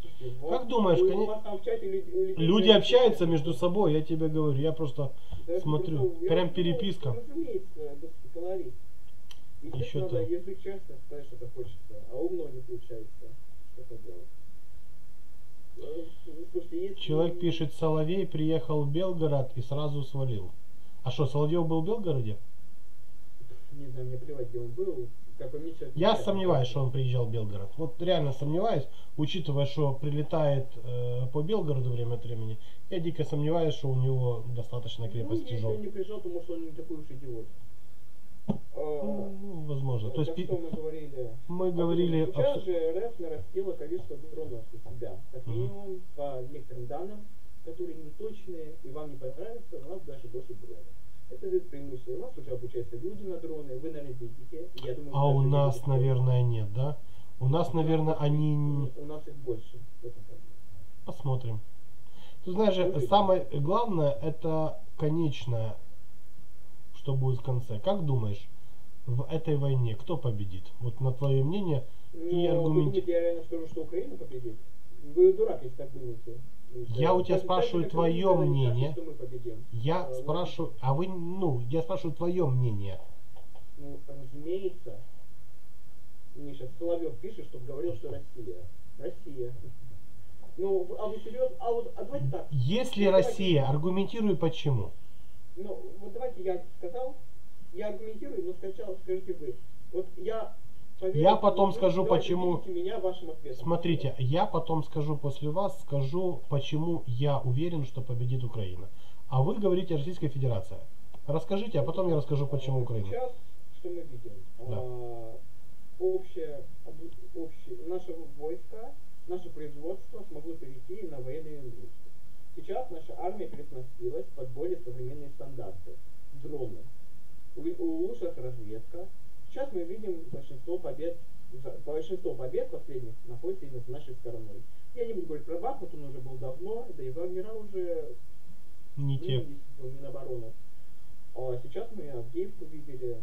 Слушайте, как думаешь, люди общаются между собой, я тебе говорю, я просто да, смотрю, прям переписка. Еще надо, если честно, сказать, что-то хочется, а у многих получается что-то делать. Слушайте, если... Человек пишет, Соловей приехал в Белгород и сразу свалил. А что, Соловьев был в Белгороде? Не знаю, мне плевать, где он был. Я сомневаюсь, что он приезжал в Белгород. Вот реально сомневаюсь, учитывая, что прилетает по Белгороду время от времени. Я дико сомневаюсь, что у него достаточно крепость ну, тяжелая. Если он не приезжал, то может он не такой уж идиот. Ну, возможно. То есть мы говорили. Сейчас же РФ нарастила количество дронов у себя. Как минимум, по некоторым данным, которые неточные и вам не понравятся, у нас даже больше дронов. Это ведь преимущество. У нас уже обучаются люди на дроны, вы, наверное, видите. Я думаю, а у нас, наверное, нет, да? У нас, наверное, они... У нас их больше. Посмотрим. Ты знаешь же, самое главное, это конечное, что будет в конце. Как думаешь, в этой войне кто победит? Вот на твое мнение и аргумент... Я реально скажу, что Украина победит. Вы дурак, если так думаете. Я у тебя спрашиваю твое мнение. Я спрашиваю, а вы, ну, я спрашиваю твое мнение. Ну, разумеется, Миша, Соловьев пишет, чтобы говорил, что Россия. Россия. Ну, а вы серьезно? А вот, а давайте так. Если Россия, аргументирую почему. Ну, вот давайте я сказал, я аргументирую, но сначала скажите вы. Вот я... Поверьте, я потом скажу, почему... Меня вашим ответом. Смотрите, я потом скажу после вас, скажу, почему я уверен, что победит Украина. А вы говорите Российская Федерация. Расскажите, а потом я расскажу, почему Украина. Сейчас, что мы видим? Да. Наши войска, наше производство смогло перейти на военные индустрии. Сейчас наша армия переснастилась под более современные стандарты. Дроны. Улучшилась разведка. Сейчас мы видим большинство побед последних находится именно с нашей стороной. Я не буду говорить про Бахмут, он уже был давно, да и Вагнера уже не те. Минобороны. А сейчас мы Авдеевку видели.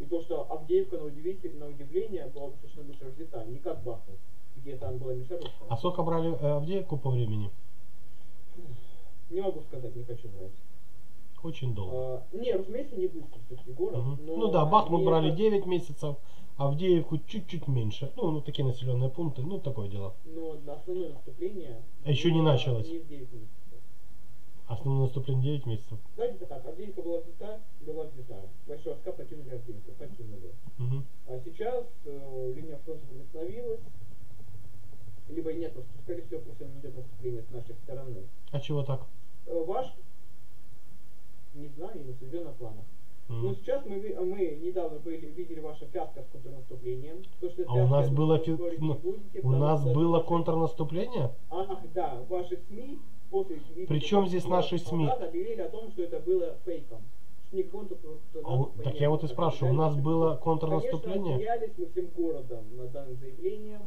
И то, что Авдеевка на удивление была достаточно быстро взята, не как Бахмут, где там была мясорубка. А сколько брали Авдеевку по времени? Не могу сказать, не хочу брать. Очень долго. Не, разумеется, не быстро все-таки город. Но ну да, Бахмут брали 9 месяцев, Авдеевку чуть-чуть меньше. Ну, такие населенные пункты, ну, такое дело. Но основное наступление... А еще не началось. Не в 9 месяцев. Основное наступление 9 месяцев. Давайте так, Авдеевка была взята, Большой Аска покинули Авдеевку, А сейчас линия фронта не остановилась. Либо нет, скорее всего, просто не идет наступление с нашей стороны. А чего так? Ваш... Не знаю, я не судил на планах. Но сейчас мы недавно видели ваше фиаско с контрнаступлением. А у нас было контрнаступление? Ах, да, ваши СМИ после... Причем здесь наши СМИ? Объявили о том, что это было фейком. Так я вот и спрашиваю, у нас было контрнаступление? Конечно, смеялись мы всем городом на данное заявление,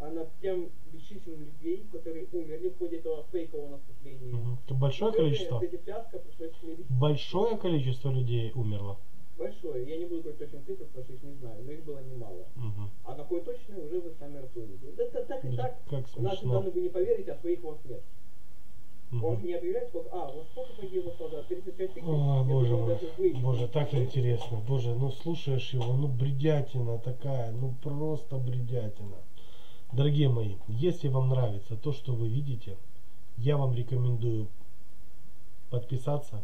а над тем бесчисленным людей, которые умерли в ходе этого фейкового наступления. Это большое количество? Большое количество людей умерло? Большое. Я не буду говорить точно цифры, потому что их не знаю, но их было немало. А какое точное, уже вы сами рассудите. Да, так и так. Наши данные вы не поверите, а своих у вас нет. Он не объявляет, сколько... А, вот сколько погибло солдат? 35 тысяч? О, боже мой, боже, так интересно. Боже, ну слушаешь его, ну бредятина такая, ну просто бредятина. Дорогие мои, если вам нравится то, что вы видите, я вам рекомендую подписаться,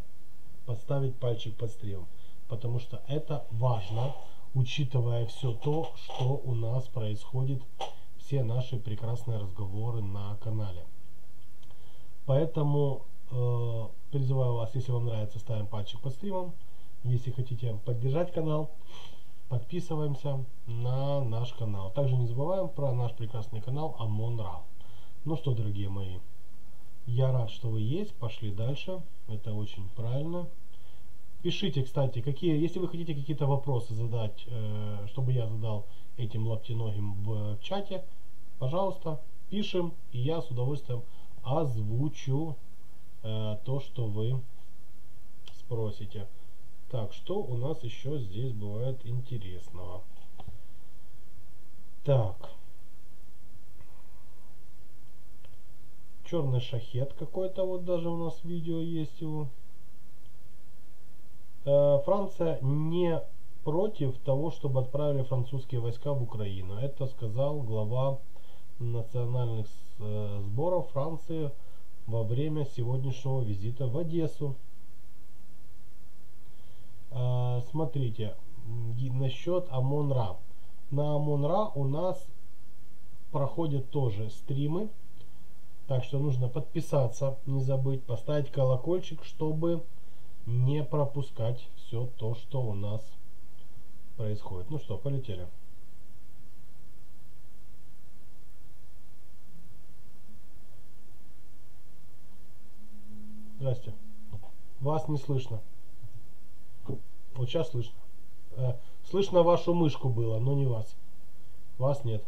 поставить пальчик под стрелом, потому что это важно, учитывая все то, что у нас происходит, все наши прекрасные разговоры на канале. Поэтому призываю вас, если вам нравится, ставим пальчик под стримом. Если хотите поддержать канал, подписываемся на наш канал. Также не забываем про наш прекрасный канал Амонра. Ну что, дорогие мои, я рад, что вы есть. Пошли дальше. Это очень правильно. Пишите, кстати, какие, если вы хотите какие-то вопросы задать, чтобы я задал этим лаптиногим в чате, пожалуйста. пишем, и я с удовольствием озвучу то, что вы спросите. Так, что у нас еще здесь бывает интересного? Так. Черный шахет какой-то, вот даже у нас видео есть его. Франция не против того, чтобы отправили французские войска в Украину. Это сказал глава национальных сборов Франции во время сегодняшнего визита в Одессу. Смотрите, насчет Амонра. На Амонра у нас проходят тоже стримы. Так что нужно подписаться, не забыть, поставить колокольчик, чтобы не пропускать все то, что у нас происходит. Ну что, полетели. Здрасте. Вас не слышно. Вот сейчас слышно. Слышно вашу мышку было, но не вас. Вас нет.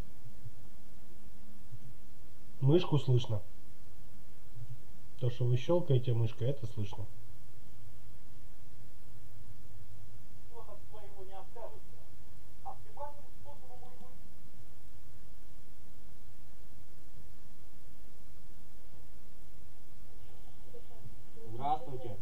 Мышку слышно. То, что вы щелкаете мышкой, это слышно. Здравствуйте.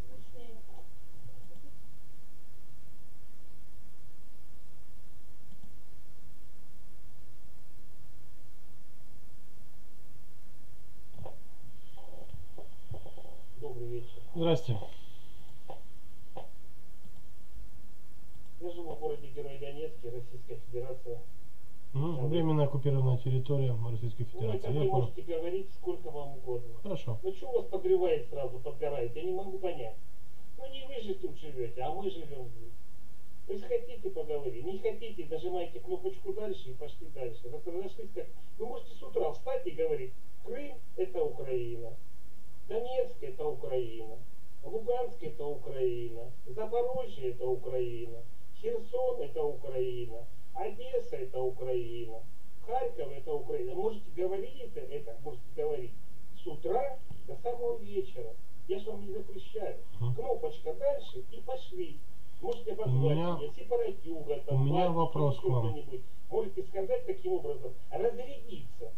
Добрый вечер. Здрасте. Я живу в городе Герой Донецке, Российская Федерация. Ну, временно оккупированная территория Российской Федерации. Ну, вы можете говорить сколько вам угодно. Хорошо. Ну, что у вас подгорает сразу, подгорает? Я не могу понять. Ну, не вы же тут живете, а мы живем здесь. Вы же хотите поговорить, не хотите, нажимайте кнопочку дальше и пошли дальше. Разошлись как... Вы можете с утра встать и говорить, Крым – это Украина, Донецк – это Украина, Луганск – это Украина, Запорожье – это Украина, Херсон – это Украина. Одесса это Украина, Харьков это Украина. Можете говорить это, можете говорить с утра до самого вечера. Я же вам не запрещаю. Кнопочка дальше и пошли. Можете позвать меня сепаратюга, там, у меня вопрос к вам. Можете сказать таким образом, разрядиться.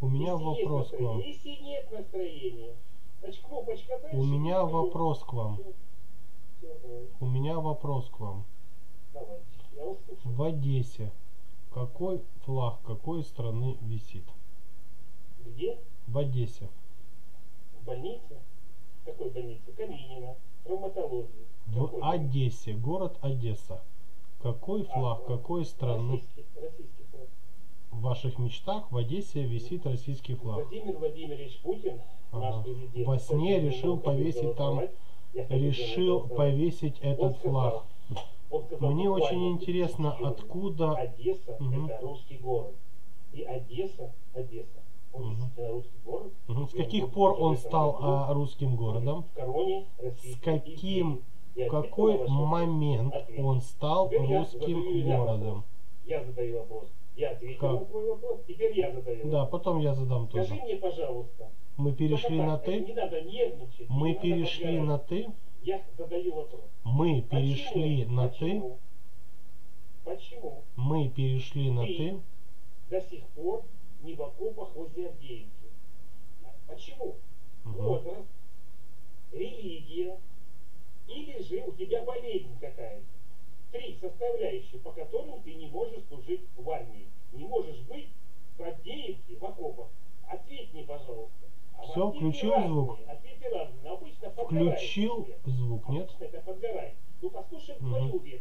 У меня вопрос к вам. Если нет настроения, значит кнопочка дальше. У меня вопрос к вам. У меня вопрос к вам. Давайте. В Одессе какой флаг какой страны висит? Где? В Одессе. В больнице? Какой больнице? Каменина, травматология. В Одессе, город Одесса. Какой флаг какой страны? Российский флаг. В ваших мечтах в Одессе висит российский флаг. Владимир Владимирович Путин, наш президент, во сне решил повесить там, решил повесить этот флаг. Мне очень интересно, откуда... Одесса это русский город. И Одесса, он действительно русский город. С каких пор он стал русским городом? С каким, в какой момент он стал русским городом? Я задаю вопрос. Я ответил на твой вопрос, теперь я задаю. Да, потом я задам тоже. Скажи мне, пожалуйста. Мы перешли на «ты». Не надо нервничать. Мы перешли на «ты». Я задаю вопрос. Мы перешли на «ты». Почему? Мы перешли на «ты». До сих пор не в окопах возле Авдеевки. Почему? Возраст, религия или же у тебя болезнь какая-то. Три составляющие, по которым ты не можешь служить в армии. Не можешь быть в Авдеевке, в окопах. Ответь мне, пожалуйста. Все, включил звук. Включил звук, нет? Ну, послушай твою версию.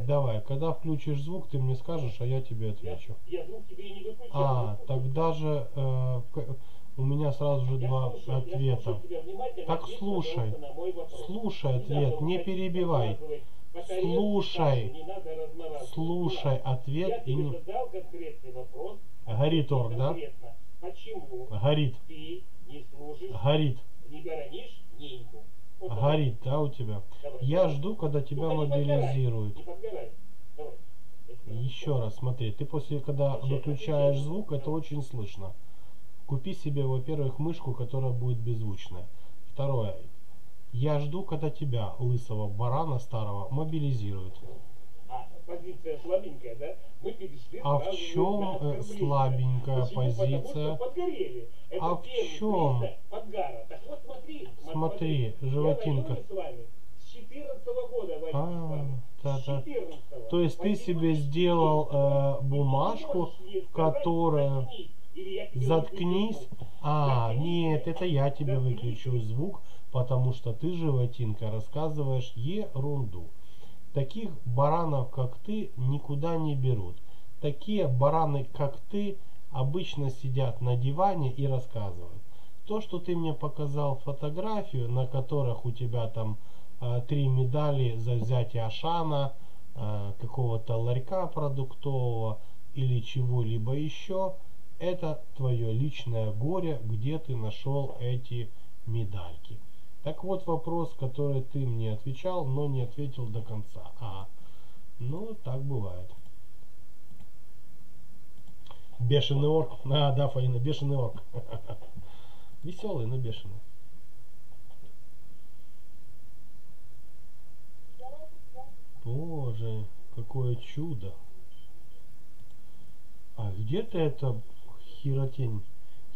Давай, когда включишь звук, ты мне скажешь, а я тебе отвечу. Я звук тебе и не выключаю. А, тогда же у меня сразу же два ответа. Так слушай, слушай ответ, не перебивай. Слушай, слушай ответ и не... Горит орг, да? Почему? Горит. Ты не служишь, горит. Не горонишь деньги. Вот горит, да, у тебя? Давай, я жду, когда тебя мобилизируют. Еще раз, смотри, ты после, когда выключаешь звук, это очень слышно. Купи себе, во-первых, мышку, которая будет беззвучная. Второе. Я жду, когда тебя, лысого барана старого, мобилизируют. Позиция слабенькая, да? Мы перешли в чем слабенькая позиция? Потому, подгорели. Это в чем? Подгара. Так вот смотри. Смотри, животинка. С 14-го года войны с вами. То есть ты себе сделал бумажку, которая... Заткнись. А, нет, это я тебе выключу звук, потому что ты, животинка, рассказываешь ерунду. Таких баранов, как ты, никуда не берут. Такие бараны, как ты, обычно сидят на диване и рассказывают. То, что ты мне показал фотографию, на которых у тебя там 3 медали за взятие Ашана, какого-то ларька продуктового или чего-либо еще, это твое личное горе, где ты нашел эти медальки. Так вот вопрос, который ты мне отвечал, но не ответил до конца. Ну, так бывает. Бешеный орк. Да, Фаина, бешеный орк. Веселый, но бешеный. Боже, какое чудо. А где ты это... Хиротень.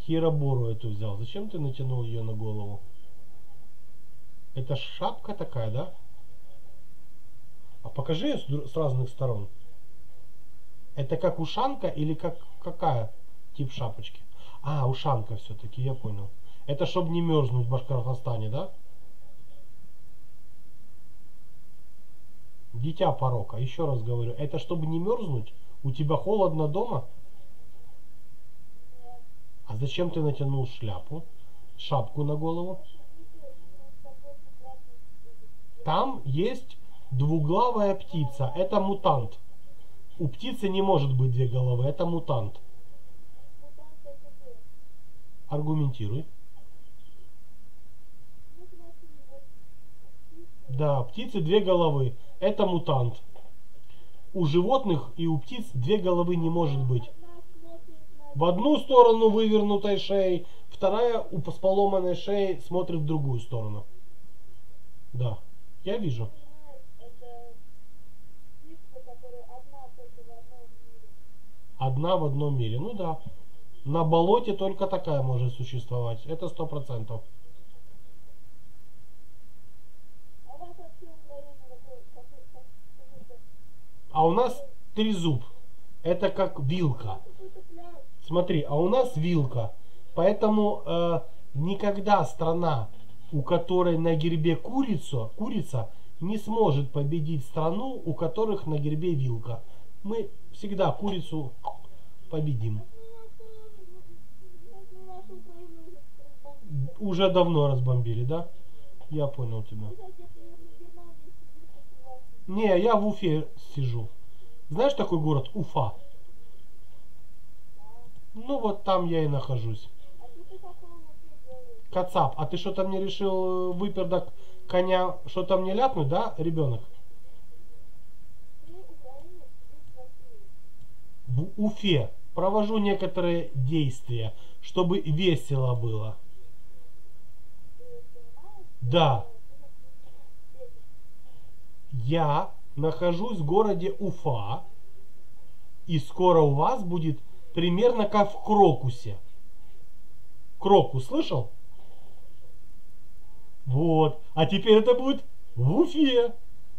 Хиробору эту взял. Зачем ты натянул ее на голову? Это шапка такая, да? А покажи ее с разных сторон. Это как ушанка или как какая тип шапочки? А, ушанка все-таки, я понял. Это чтобы не мерзнуть в Башкортостане, да? Дитя порока, еще раз говорю. Это чтобы не мерзнуть? У тебя холодно дома? А зачем ты натянул шляпу, шапку на голову? Там есть двуглавая птица. Это мутант. У птицы не может быть 2 головы. Это мутант. Аргументируй. Да, птицы 2 головы. Это мутант. У животных и у птиц 2 головы не может быть. В одну сторону вывернутой шеей, вторая у поломанной шеи смотрит в другую сторону. Да, я вижу. Одна в одном мире, ну да. На болоте только такая может существовать, это 100%. А у нас трезуб, это как вилка. Смотри, а у нас вилка. Поэтому никогда страна, у которой на гербе курица, не сможет победить страну, у которых на гербе вилка. Мы всегда курицу победим. Уже давно разбомбили, да? Я понял тебя. Не, я в Уфе сижу. Знаешь такой город? Уфа. Ну вот там я и нахожусь. Кацап, а ты что-то мне решил выпердок коня, что-то мне ляпнуть, да, ребенок? В Уфе провожу некоторые действия, чтобы весело было. Да. Я нахожусь в городе Уфа, и скоро у вас будет примерно как в Крокусе. Крокус, слышал? Вот. А теперь это будет в Уфе.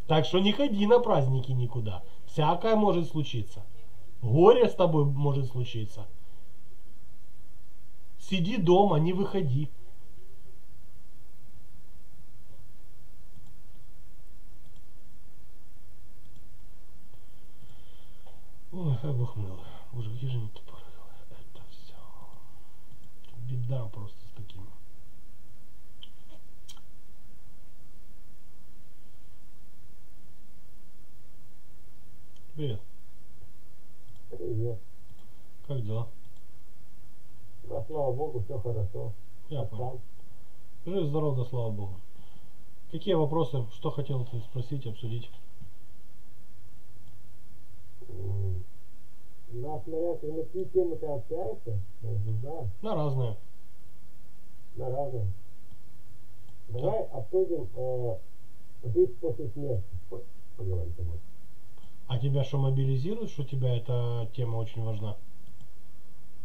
Так что не ходи на праздники никуда. Всякое может случиться. Горе с тобой может случиться. Сиди дома, не выходи. Ой, как бог мил. Боже, где же не тупорыло? Это все. Беда просто с такими. Привет. Привет. Как дела? Да, слава богу, все хорошо. Я понял. Жив-здоров, да, слава богу. Какие вопросы, что хотел спросить, обсудить? Нас наряд, на какие темы ты общаешься? Да. На разные. На разные. Да. Давай обсудим жизнь после смерти. Поговорим с тобой. А тебя что, мобилизирует, что тебя эта тема очень важна?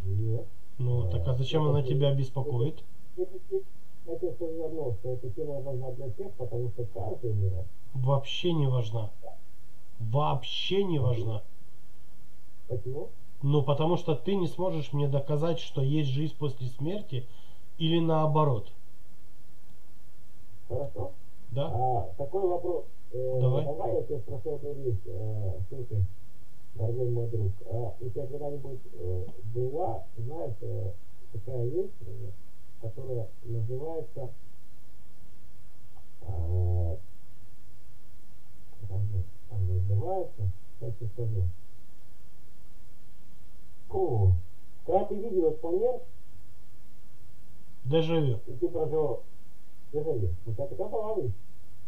Нет. Ну, так а зачем она тебя беспокоит? Это все равно, что эта тема важна для всех, потому что каждый умирает. Вообще не важна. Вообще не важна. Почему? Ну, потому что ты не сможешь мне доказать, что есть жизнь после смерти, или наоборот. Хорошо. Да? Такой вопрос. Давай я тебе спрошу одну вещь. Слушай, дорогой мой друг, у тебя когда-нибудь была, знаешь, такая вещь, которая называется как я скажу. Когда ты видел этот момент, дежавю. И ты прожил дежавю. У тебя такая половина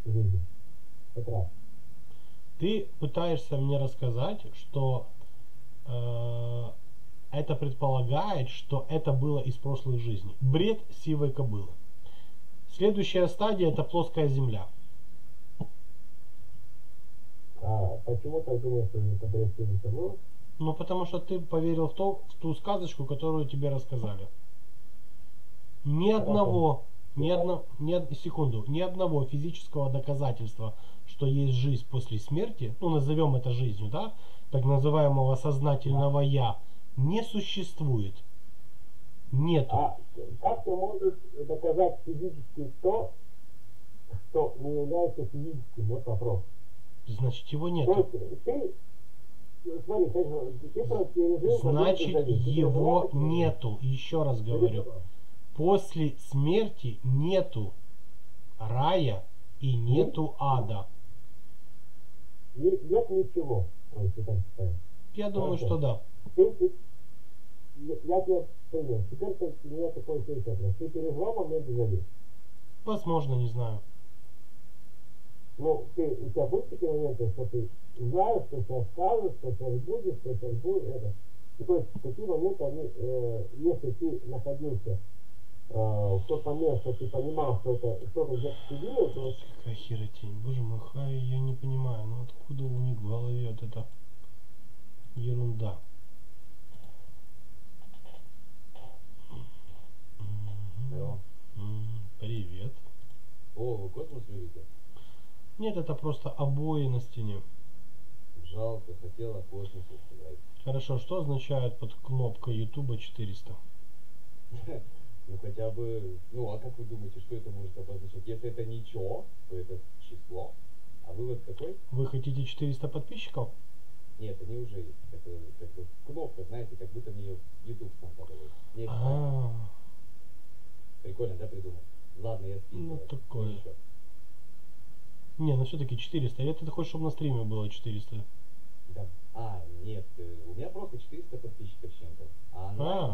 жизни. Как раз. Ты пытаешься мне рассказать, что это предполагает, что это было из прошлых жизней. Бред сивой кобылы. Следующая стадия — это плоская земля. Почему ты думаешь, что это бред сивой кобылы? Ну, потому что ты поверил в ту сказочку, которую тебе рассказали. Ни одного физического доказательства, что есть жизнь после смерти, ну, назовем это жизнью, да, так называемого сознательного «я», не существует. Нету. Как ты можешь доказать физически то, что не является физическим? Вот вопрос. Значит, его нет. Значит, его нету. Еще раз говорю. После смерти нету рая и нету ада. Нет ничего. Я думаю, что да. Я тебя понял. Теперь у меня такой вопрос. Ты переживал момент дежавю? Возможно, не знаю. Ну, у тебя были такие моменты, что ты знаешь, что сейчас скажешь, что сейчас будет, это. И то есть такие моменты, они, если ты находился в тот момент, что ты понимал, что это что-то ты делаешь, то... Какая херотень, боже мой, хай, я не понимаю, ну откуда у них в голове вот эта ерунда? Привет. О, вы космос видите? Нет, это просто обои на стене. Жалко, хотела космос сыграть. Хорошо, что означает под кнопкой Ютуба 400? Ну хотя бы, ну а как вы думаете, что это может обозначать? Если это ничего, то это число. А вывод какой? Вы хотите 400 подписчиков? Нет, они уже есть. Это как бы кнопка, знаете, как будто мне Ютуб сам подавал. Прикольно, да, придумал? Ладно, я скидываю. Ну такое. Не, ну все-таки 400. Или ты хочешь, чтобы на стриме было 400? Да. Нет. У меня просто 400 подписчиков чем-то.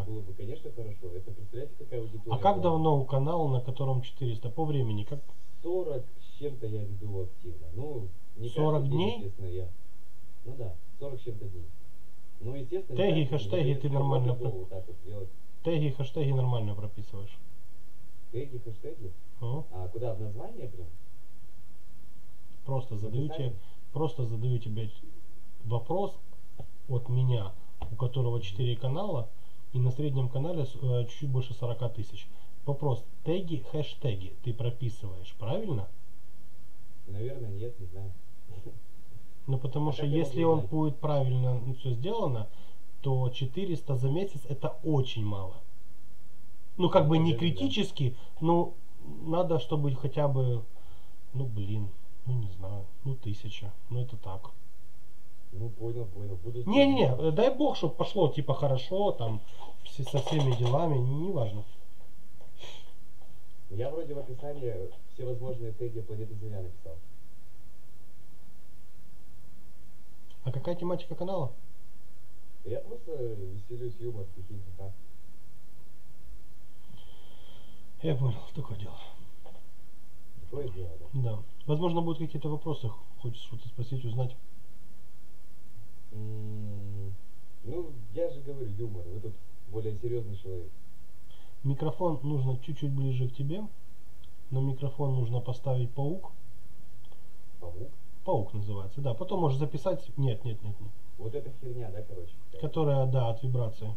Было бы, конечно, хорошо. Это, представляете, какая аудитория? А как давно у канала, на котором 400? По времени как? 40 с чем-то я веду активно. Ну, не 40 дней? Естественно, я. Ну да, 40 с чем-то дней. Ну, естественно... Теги, хэштеги ты нормально... Вот так вот делать. Теги, хэштеги нормально прописываешь. Теги, хэштеги? А куда? В название прям? Просто задаю тебе вопрос от меня, у которого 4 канала, и на среднем канале чуть больше 40 тысяч. Вопрос, теги, хэштеги ты прописываешь, правильно? Наверное, нет, не знаю. Ну, потому что если он будет правильно все сделано, то 400 за месяц это очень мало. Ну, как бы не критически, но надо, чтобы хотя бы, ну, блин. Ну не знаю, ну 1000, ну это так. Ну понял. Не, дай бог, чтобы пошло типа хорошо, там, со всеми делами, не важно. Я вроде в описании все возможные теги планеты Земля написал. А какая тематика канала? Я просто веселюсь, юмор, стихи. Я понял, такое дело. Да. Возможно, будут какие-то вопросы, хочешь что-то спросить, узнать. Ну, я же говорю, юмор, вы тут более серьезный человек. Микрофон нужно чуть-чуть ближе к тебе. На микрофон нужно поставить паук. Паук? Паук называется, да. Потом можешь записать... Нет. Вот эта херня, да, короче? Которая, да, от вибрации.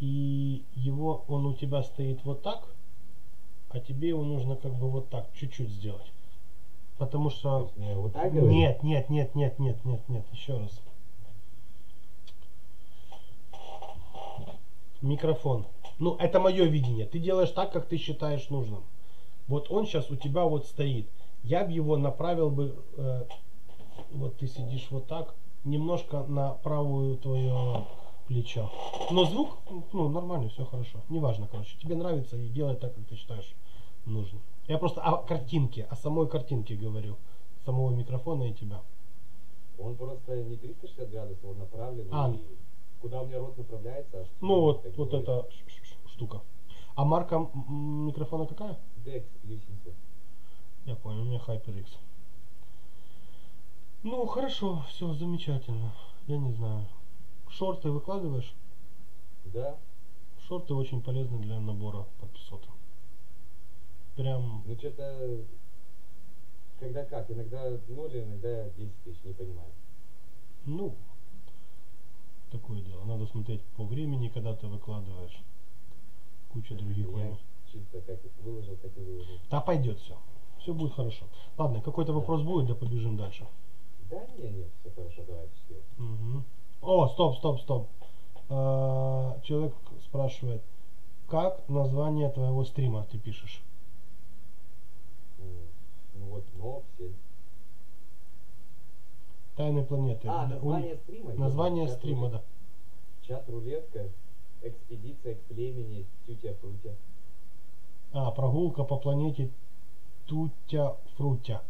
И его, он у тебя стоит вот так, а тебе его нужно как бы вот так, чуть-чуть сделать. Потому что... Вот так говорю? Нет. Еще раз. Микрофон. Ну, это мое видение. Ты делаешь так, как ты считаешь нужным. Вот он сейчас у тебя вот стоит. Я бы его направил бы... вот ты сидишь вот так. Немножко на правую твою плечо. Но звук, ну, нормально, все хорошо. Неважно, короче. Тебе нравится и делай так, как ты считаешь нужным. Я просто о картинке, о самой картинке говорю. Самого микрофона и тебя. Он просто не 360 градусов, он направлен. Куда у меня рот направляется? Ну вот, вот эта штука. А марка микрофона какая? DX-80. Я понял, у меня HyperX. Ну хорошо, все замечательно. Я не знаю. Шорты выкладываешь? Да. Шорты очень полезны для набора подписота. Прям. Ну что-то. Когда как? Иногда 0, иногда 10 тысяч, не понимаю. Ну. Такое дело. Надо смотреть по времени, когда ты выкладываешь. Куча других моментов. Чисто как выложил, так и выложил. Да пойдет все. Все будет хорошо. Ладно, какой-то вопрос будет, да побежим дальше. Да, нет, все хорошо, давайте все. Угу. О, стоп. Человек спрашивает, как название твоего стрима ты пишешь? Ну вот, все. Тайны планеты. Название стрима? Название стрима, да. Чат-рулетка, экспедиция к племени Тютя-Фрутя. Прогулка по планете Тютя-Фрутя.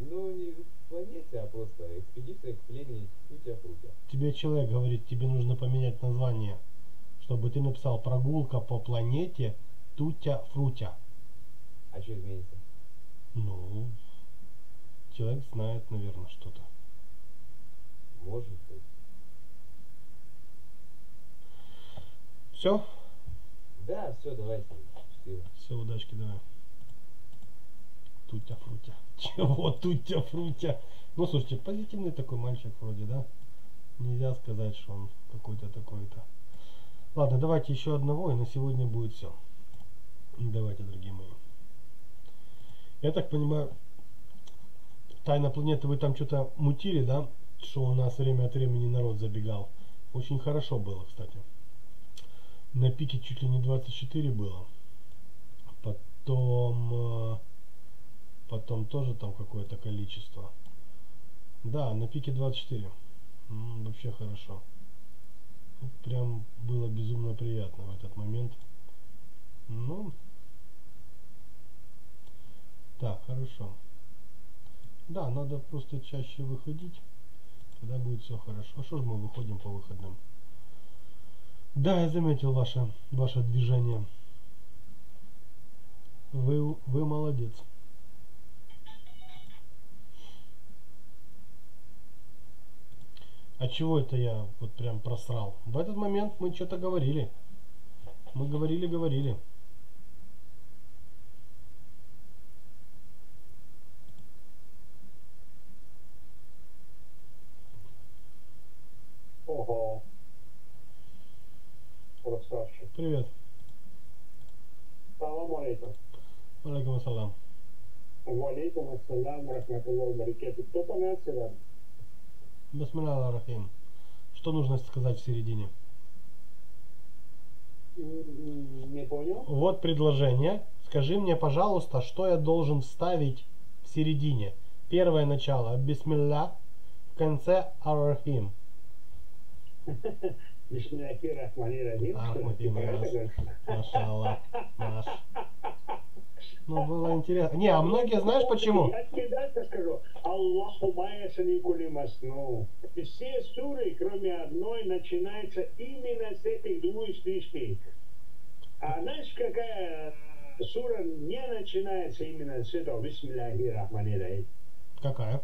Ну, не к планете, а просто экспедиция к племени Тютя-Фрутя. Тебе человек говорит, тебе нужно поменять название, чтобы ты написал прогулка по планете Тютя-Фрутя. А что изменится? Ну... Человек знает, наверное, что-то. Может быть. Все? Да, все, давайте. Счастливо. Все, удачки, давай. Тутя-фрутя. Чего тутя-фрутя? Ну, слушайте, позитивный такой мальчик вроде, да? Нельзя сказать, что он какой-то такой-то. Ладно, давайте еще одного, и на сегодня будет все. Давайте, дорогие мои. Я так понимаю... Тайна планеты, вы там что-то мутили, да? Что у нас время от времени народ забегал. Очень хорошо было, кстати. На пике чуть ли не 24 было. Потом тоже там какое-то количество. Да, на пике 24. Вообще хорошо. Прям было безумно приятно в этот момент. Ну. Так, хорошо. Да, надо просто чаще выходить, тогда будет все хорошо. А что же мы выходим по выходным? Да, я заметил ваше движение. Вы молодец. А чего это я вот прям просрал? В этот момент мы что-то говорили. Мы говорили. Привет. Салам алейкум. Алейкум ассалам. Алейкум ассалам, рахматуллахи ва баракатух. Кто понять себя? Бисмиллахи рахим. Что нужно сказать в середине? Не понял. Вот предложение. Скажи мне, пожалуйста, что я должен вставить в середине. Первое начало. Бисмилля. В конце ар-рахим. Бисмилляхи рахмани рахим. Машалла. Ну, было интересно. Не, а многие, знаешь почему? Я скажу. Аллаху маясани кулимасну. Все суры, кроме одной, начинаются именно с этих двух стричей. А знаешь, какая сура не начинается именно с этого? Бисмилляхи рахмани рахим. Какая?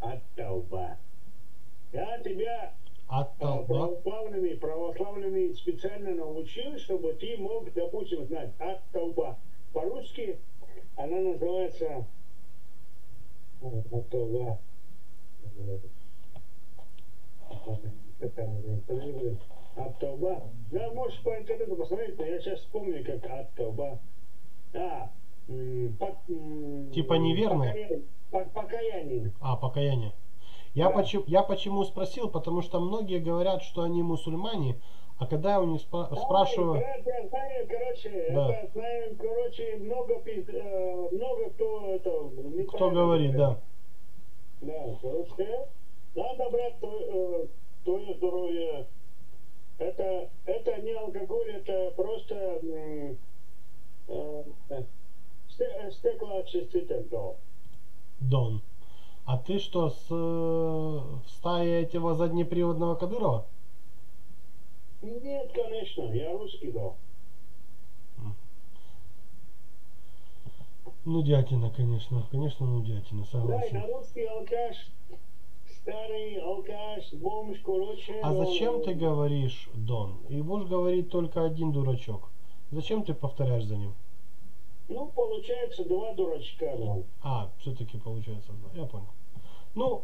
Ат-Тауба. Я тебя православленный, специально научил, чтобы ты мог, допустим, знать от столба. По-русски она называется от столба. От столба. Да, можешь по интернету посмотреть, но я сейчас вспомню, как от столба. А, типа неверно? Покаяние. А, покаяние. Я почему спросил, потому что многие говорят, что они мусульмане, а когда я у них спрашиваю... Я знаю, короче, да. Я знаю, короче, много кто это... Кто говорит, да. Да, короче, надо брать твое здоровье. Это не алкоголь, это просто стеклоочиститель, да. Дон. А ты что, в стае этого заднеприводного Кадырова? Нет, конечно, я русский, да. Ну, дятина, конечно, ну, дятина, согласен. Да, я русский алкаш, старый алкаш, бомж, короче. А зачем ты говоришь, Дон? И будешь говорить только один дурачок. Зачем ты повторяешь за ним? Ну, получается, два дурачка. Да. А, все-таки получается два. Я понял. Ну,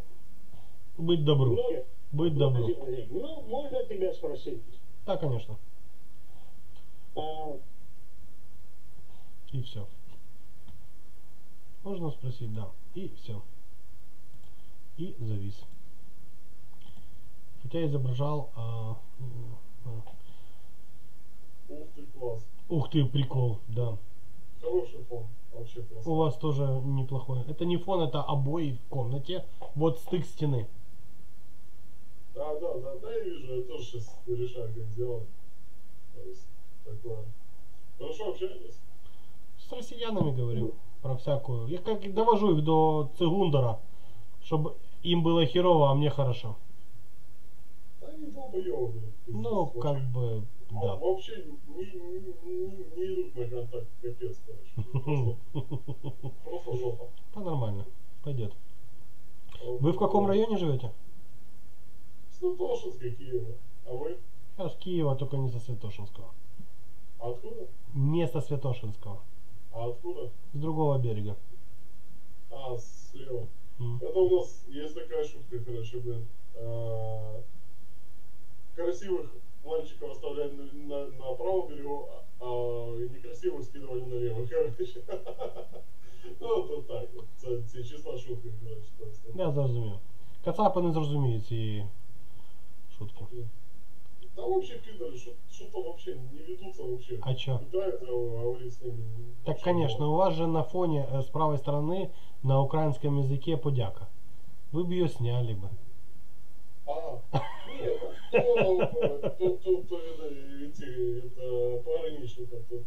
быть добру. Ну, быть добру. Ну, можно тебя спросить? Да, конечно. И все. Можно спросить, да. И все. И завис. Хотя изображал... Ух ты, класс. Ух ты, прикол, да. Хороший фон. Вообще классно. У вас тоже неплохой. Это не фон, это обои в комнате. Вот стык стены. Да, да, да, да, я вижу, я тоже сейчас решаю, как делать. То есть, такое. Хорошо общаетесь? С россиянами говорю про всякую. Я как довожу их до Цигундера, чтобы им было херово, а мне хорошо. Да, не долбоёбы. Ну, как бы... Да. А, вообще не идут на контакт, капец, короче. Просто жопа. Да, нормально, пойдет. Вы в каком районе живете? Святошинска, Киева. А вы? Я с Киева, только не со Святошинского. А откуда? Не со Святошинского. А откуда? С другого берега. А, слева. Это у нас есть такая шутка, короче, блин. Красивых мальчиков оставляли на правом берегу, а некрасиво скидывали на левый, короче. Ну, это так, це числа шутка, короче. Я зрозумів. Кацапи не зрозуміють ці шутки. Да вообще пидоры, что-то вообще не ведутся вообще. А чё? Так, конечно, у вас же на фоне с правой стороны на украинском языке подяка. Вы бы её сняли бы. А, нет, тут это пограничника, тут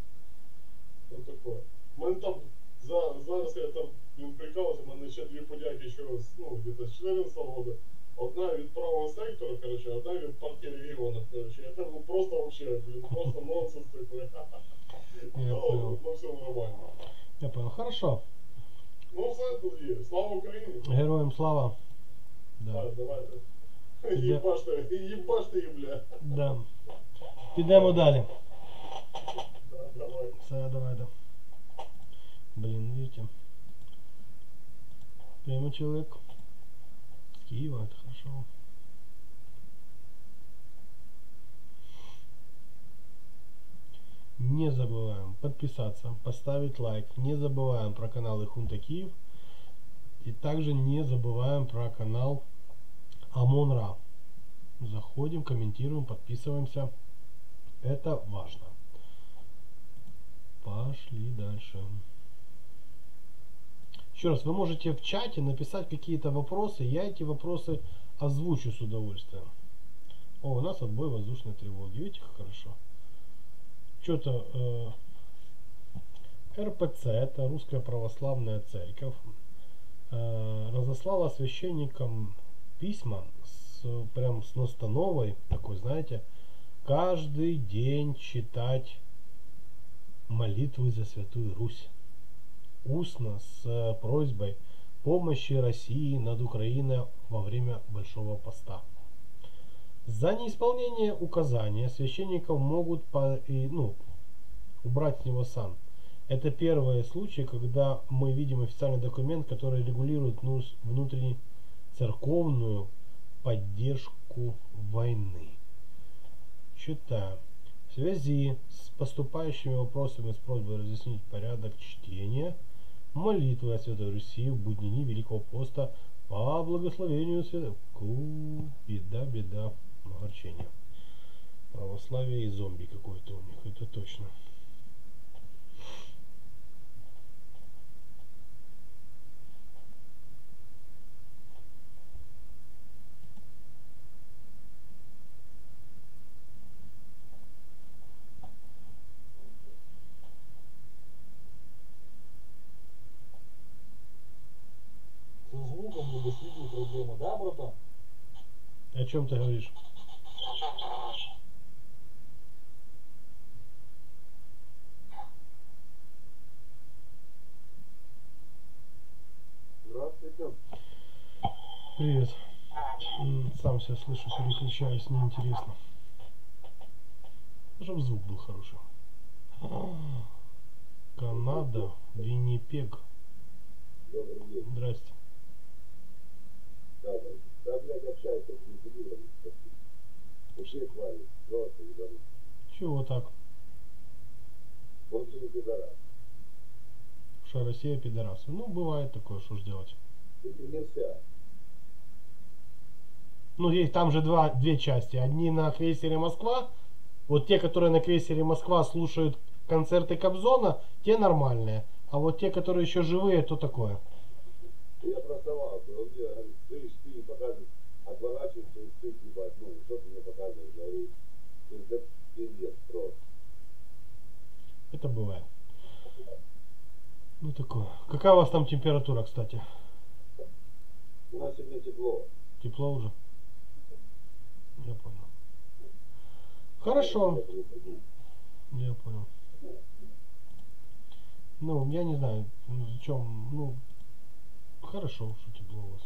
такое. Мен там зараз я там прикалывался, мене ще дві подяки еще раз, ну, где-то з 14-го года. Одна від правого сектора, короче, одна від партії регіонів, короче. Я там просто вообще, просто нонсенс такой. Ну, все нормально. Я понял, хорошо. Ну, все тут є. Слава Україні. Героям слава. Так, давайте. Єбаш ти, бля. Да. Підемо далі. Все, давай, да. Блін, видите. Прямо чоловік з Києва, це хорошо. Не забуваємо підписатися, поставити лайк. Не забуваємо про канали Хунта Київ. І також не забуваємо про канал Амонра. Заходим, комментируем, подписываемся. Это важно. Пошли дальше. Еще раз, вы можете в чате написать какие-то вопросы. Я эти вопросы озвучу с удовольствием. О, у нас отбой воздушной тревоги. Видите, как хорошо. Что-то РПЦ, это Русская Православная Церковь, разослала священникам письма прям с настановой такой, знаете, каждый день читать молитвы за Святую Русь устно с просьбой помощи России над Украиной во время Большого Поста. За неисполнение указания священников могут убрать с него сан. Это первый случай, когда мы видим официальный документ, который регулирует внутреннюю церковную поддержку войны. Читаю. В связи с поступающими вопросами с просьбой разъяснить порядок чтения молитвы о Святой Руси в будни дни Великого Поста по благословению святых. Беда, беда, огорчение. Православие и зомби какой-то у них, это точно. О чем ты говоришь? Здравствуйте. Привет. Сам себя слышу, переключаюсь, неинтересно. Чтобы звук был хороший. Канада, Виннипег. Здрасте. Чего так? Что Россия пидорасы? Ну, бывает такое, что ж делать. Ну, есть там же две части. Одни на крейсере Москва. Вот те, которые на крейсере Москва слушают концерты Кобзона, те нормальные. А вот те, которые еще живые, то такое. Я простовал, он мне говорит, ты показываешь, отворачиваешься и стыд ебать. Ну, что ты мне показываешь, говорит, это пиздец, просто. Это бывает. Ну такое. Какая у вас там температура, кстати? У нас сегодня тепло. Тепло уже? Я понял. Хорошо. Я понял. Ну, я не знаю, в чем, ну... Хорошо, что тепло у вас.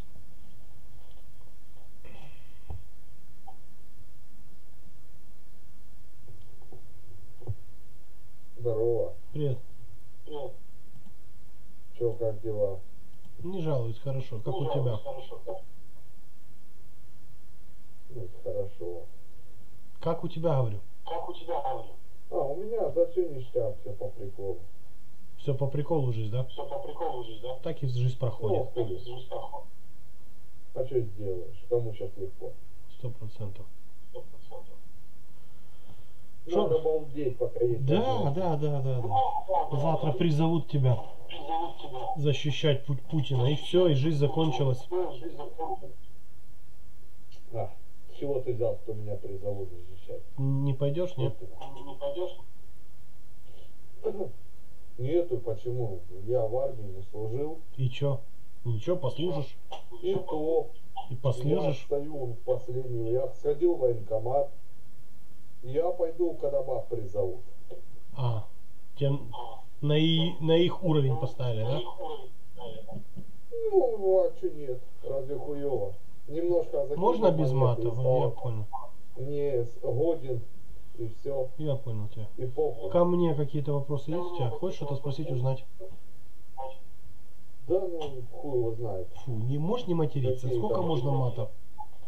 Здорово. Привет. Ну, чё, как дела? Не жалуюсь, хорошо. Как у тебя? Хорошо. Ну, хорошо. Как у тебя, говорю? Как у тебя, говорю? А, у меня за всё ништяк, всё по приколу. Все по приколу жизнь, да? Все по приколу жизнь, да? Так и жизнь проходит. Ну, а что сделаешь? Кому сейчас легко? 100%. 100%. Надо балдеть, пока есть. Да. Завтра призовут тебя. Защищать путь Путина. И все, и жизнь закончилась. А, чего ты взял, что меня призовут защищать? Не пойдешь, нет? Не пойдешь? Нету, почему? Я в армии не служил. И чё? Ничего, послужишь? И то. И послужишь? Я стою последнего. Я сходил в военкомат. Я пойду, когда баб призовут. А, тем на их уровень поставили, да? Ну, а чё нет? Разве хуёво? Немножко... Можно без мата? Я понял. Не, годен. И все. Я понял тебя. И похуй. Ко мне какие-то вопросы есть у тебя? Хочешь что-то спросить, узнать? Да ну хуй его знает. Фу, не можешь не материться. Какие сколько можно матов?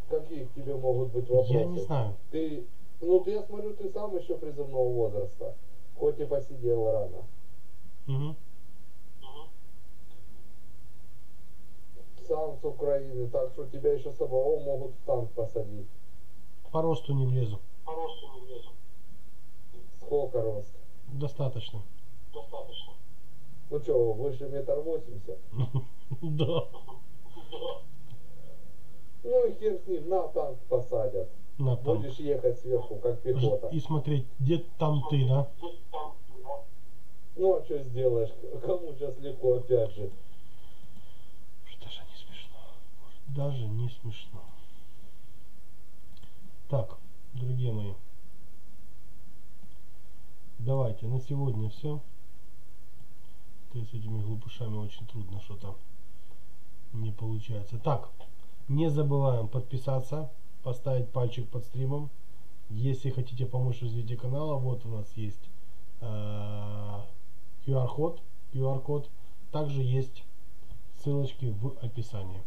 Какие к тебе могут быть вопросы? Я не знаю. Ты, ну ты, я смотрю, ты сам еще призывного возраста, хоть и посидел рано. Угу. Сам с Украины, так что тебя еще самого могут в танк посадить. По росту не влезу. Сколько рост? Достаточно. Достаточно. Ну что, выше 1,80 м? Да. Ну и хер с ним, на танк посадят. На танк. Будешь ехать сверху, как пехота. И смотреть, где там ты, да? Ну а что сделаешь? Кому сейчас легко, опять же. Даже не смешно. Даже не смешно. Так, друзья мои. Давайте, на сегодня все. То есть с этими глупышами очень трудно что-то не получается. Так, не забываем подписаться, поставить пальчик под стримом. Если хотите помочь развитию канала, вот у нас есть QR-код. Также есть ссылочки в описании.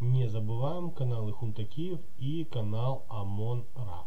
Не забываем каналы Хунта Киев и канал Амонра.